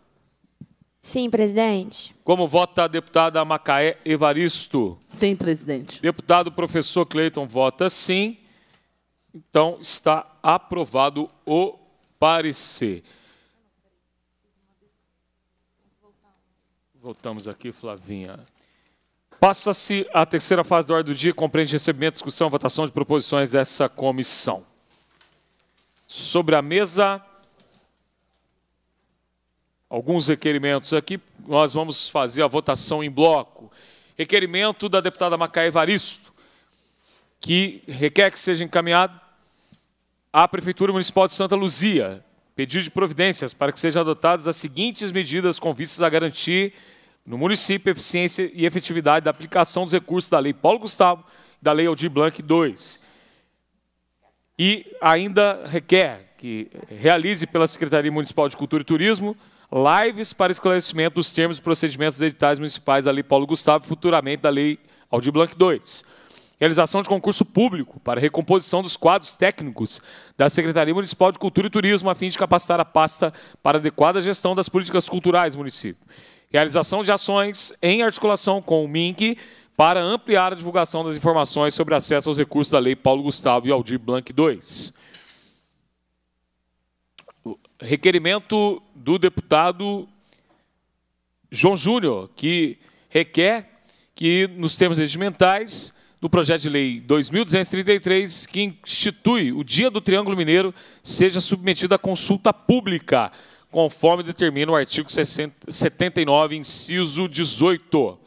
Sim, presidente. Como vota a deputada Macaé Evaristo? Sim, presidente. Deputado professor Cleiton vota sim. Então está aprovado o parecer. Voltamos aqui, Flavinha. Passa-se a terceira fase da ordem do dia, compreende recebimento, discussão e votação de proposições dessa comissão. Sobre a mesa, alguns requerimentos aqui, nós vamos fazer a votação em bloco. Requerimento da deputada Macaé Evaristo, que requer que seja encaminhado à Prefeitura Municipal de Santa Luzia, pedido de providências para que sejam adotadas as seguintes medidas com vistas a garantir no município a eficiência e efetividade da aplicação dos recursos da Lei Paulo Gustavo e da Lei Aldir Blanc dois. E ainda requer que realize pela Secretaria Municipal de Cultura e Turismo lives para esclarecimento dos termos e procedimentos editais municipais da Lei Paulo Gustavo e futuramente da Lei Aldir Blanc dois. Realização de concurso público para recomposição dos quadros técnicos da Secretaria Municipal de Cultura e Turismo, a fim de capacitar a pasta para adequada gestão das políticas culturais do município. Realização de ações em articulação com o M I N C para ampliar a divulgação das informações sobre acesso aos recursos da Lei Paulo Gustavo e Aldir Blanc dois. Requerimento do deputado João Júnior, que requer que, nos termos regimentais, do projeto de lei dois mil duzentos e trinta e três, que institui o Dia do Triângulo Mineiro, seja submetido à consulta pública, conforme determina o artigo setenta e nove, inciso dezoito,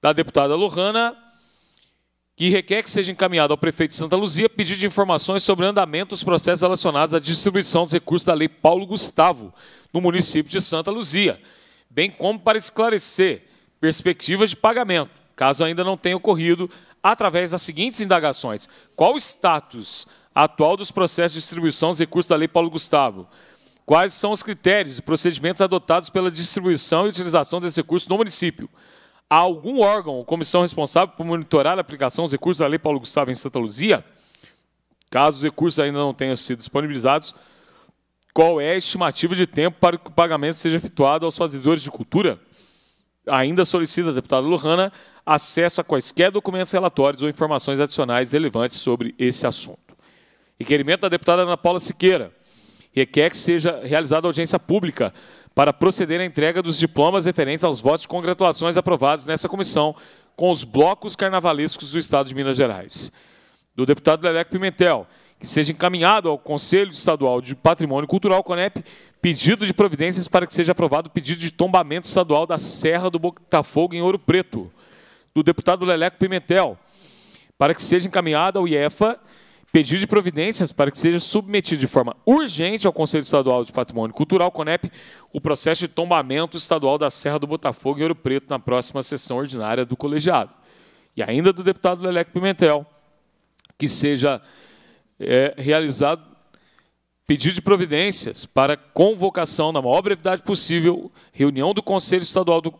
da deputada Lohana, que requer que seja encaminhado ao prefeito de Santa Luzia pedido de informações sobre o andamento dos processos relacionados à distribuição dos recursos da Lei Paulo Gustavo no município de Santa Luzia, bem como para esclarecer perspectivas de pagamento, caso ainda não tenha ocorrido, através das seguintes indagações. Qual o status atual dos processos de distribuição dos recursos da Lei Paulo Gustavo? Quais são os critérios e procedimentos adotados pela distribuição e utilização desse recurso no município? Há algum órgão ou comissão responsável por monitorar a aplicação dos recursos da Lei Paulo Gustavo em Santa Luzia? Caso os recursos ainda não tenham sido disponibilizados, Qual é a estimativa de tempo para que o pagamento seja efetuado aos fazedores de cultura? Ainda solicita a deputada Lohana acesso a quaisquer documentos, relatórios ou informações adicionais relevantes sobre esse assunto. Requerimento da deputada Ana Paula Siqueira. Requer que seja realizada audiência pública para proceder à entrega dos diplomas referentes aos votos de congratulações aprovados nessa comissão com os blocos carnavalescos do Estado de Minas Gerais. Do deputado Leleco Pimentel, que seja encaminhado ao Conselho Estadual de Patrimônio Cultural, CONEP, pedido de providências para que seja aprovado o pedido de tombamento estadual da Serra do Botafogo, em Ouro Preto. Do deputado Leleco Pimentel, para que seja encaminhado ao I E P H A pedido de providências para que seja submetido de forma urgente ao Conselho Estadual de Patrimônio Cultural, CONEP, o processo de tombamento estadual da Serra do Botafogo em Ouro Preto na próxima sessão ordinária do colegiado. E ainda do deputado Leleco Pimentel, que seja é, realizado pedido de providências para convocação, na maior brevidade possível, reunião do Conselho Estadual do,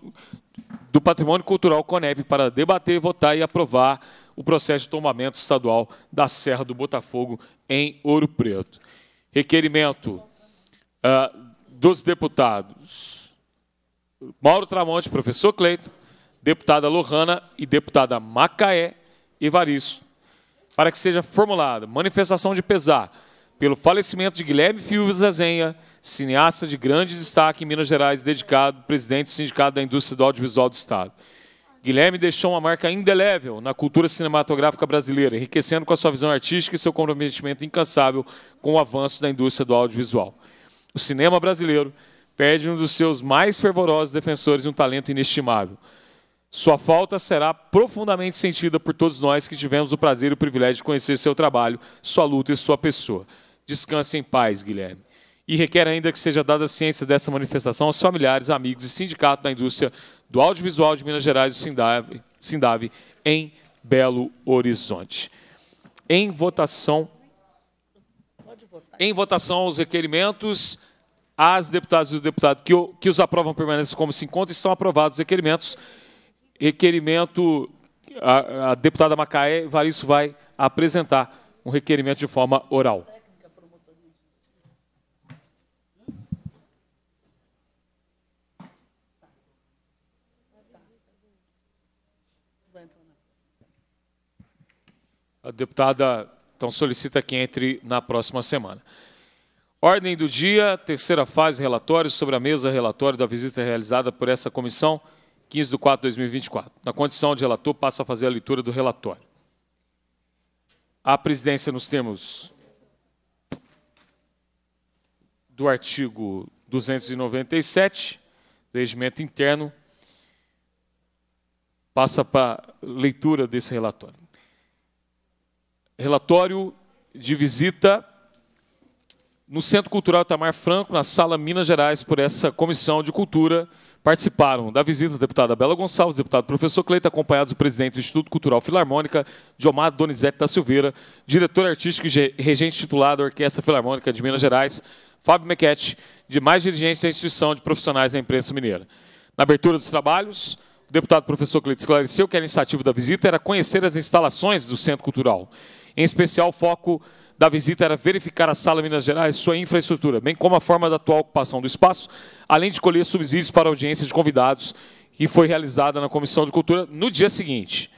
do Patrimônio Cultural, CONEP, para debater, votar e aprovar o processo de tombamento estadual da Serra do Botafogo em Ouro Preto. Requerimento uh, dos deputados Mauro Tramonte, professor Cleito, deputada Lohana e deputada Macaé Evaristo, para que seja formulada manifestação de pesar pelo falecimento de Guilherme Fiuza, cineasta de grande destaque em Minas Gerais, dedicado presidente do Sindicato da Indústria do Audiovisual do Estado. Guilherme deixou uma marca indelével na cultura cinematográfica brasileira, enriquecendo com a sua visão artística e seu comprometimento incansável com o avanço da indústria do audiovisual. O cinema brasileiro perde um dos seus mais fervorosos defensores de um talento inestimável. Sua falta será profundamente sentida por todos nós que tivemos o prazer e o privilégio de conhecer seu trabalho, sua luta e sua pessoa. Descanse em paz, Guilherme. E requer ainda que seja dada a ciência dessa manifestação aos familiares, amigos e sindicato da indústria do Audiovisual de Minas Gerais, o Sindave, em Belo Horizonte. Em votação, em votação aos requerimentos, as deputadas e o deputado que, que os aprovam permanecem como se encontram e são aprovados os requerimentos. Requerimento, a, a deputada Macaé Evaristo vai apresentar um requerimento de forma oral. A deputada, então, solicita que entre na próxima semana. Ordem do dia, terceira fase, relatórios sobre a mesa, relatório da visita realizada por essa comissão, quinze de quatro de dois mil e vinte e quatro. Na condição de relator, passo a fazer a leitura do relatório. A presidência, nos termos do artigo duzentos e noventa e sete do Regimento Interno, passa para a leitura desse relatório. Relatório de visita no Centro Cultural Itamar Franco, na Sala Minas Gerais, por essa Comissão de Cultura. Participaram da visita a deputada Bela Gonçalves, deputado professor Cleito, acompanhados do presidente do Instituto Cultural Filarmônica, Diomar Donizete da Silveira, diretor artístico e regente titular da Orquestra Filarmônica de Minas Gerais, Fábio Mequete, demais dirigentes da instituição de profissionais da imprensa mineira. Na abertura dos trabalhos, o deputado professor Cleito esclareceu que a iniciativa da visita era conhecer as instalações do Centro Cultural. Em especial, o foco da visita era verificar a Sala Minas Gerais, sua infraestrutura, bem como a forma da atual ocupação do espaço, além de colher subsídios para audiência de convidados, que foi realizada na Comissão de Cultura no dia seguinte,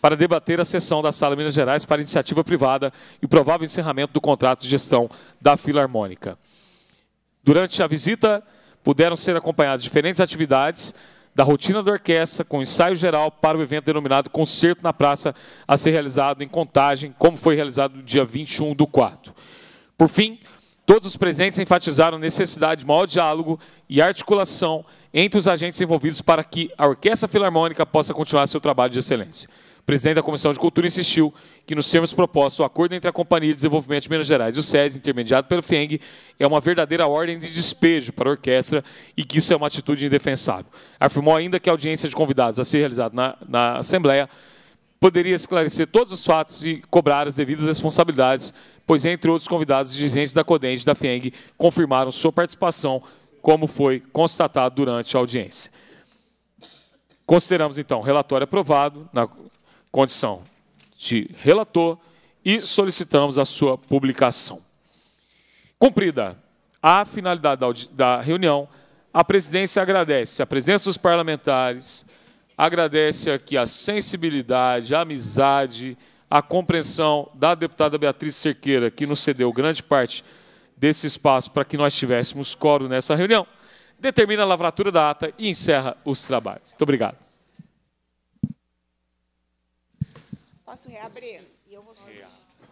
para debater a cessão da Sala Minas Gerais para iniciativa privada e o provável encerramento do contrato de gestão da Filarmônica. Durante a visita, puderam ser acompanhadas diferentes atividades da rotina da orquestra, com ensaio geral para o evento denominado Concerto na Praça, a ser realizado em Contagem, como foi realizado no dia vinte e um do quatro. Por fim, todos os presentes enfatizaram a necessidade de maior diálogo e articulação entre os agentes envolvidos para que a Orquestra Filarmônica possa continuar seu trabalho de excelência. O presidente da Comissão de Cultura insistiu que, nos termos propostos, o acordo entre a Companhia de Desenvolvimento de Minas Gerais e o SESI, intermediado pelo FIENG, é uma verdadeira ordem de despejo para a orquestra e que isso é uma atitude indefensável. Afirmou ainda que a audiência de convidados a ser realizada na, na Assembleia poderia esclarecer todos os fatos e cobrar as devidas responsabilidades, pois, entre outros convidados, os dirigentes da CODENDE e da FIENG confirmaram sua participação, como foi constatado durante a audiência. Consideramos, então, o relatório aprovado na condição de relator e solicitamos a sua publicação. Cumprida À finalidade da reunião, a presidência agradece a presença dos parlamentares, agradece aqui a sensibilidade, a amizade, a compreensão da deputada Beatriz Cerqueira, que nos cedeu grande parte desse espaço para que nós tivéssemos quórum nessa reunião, determina a lavratura da ata e encerra os trabalhos. Muito obrigado. Posso reabrir? E eu vou...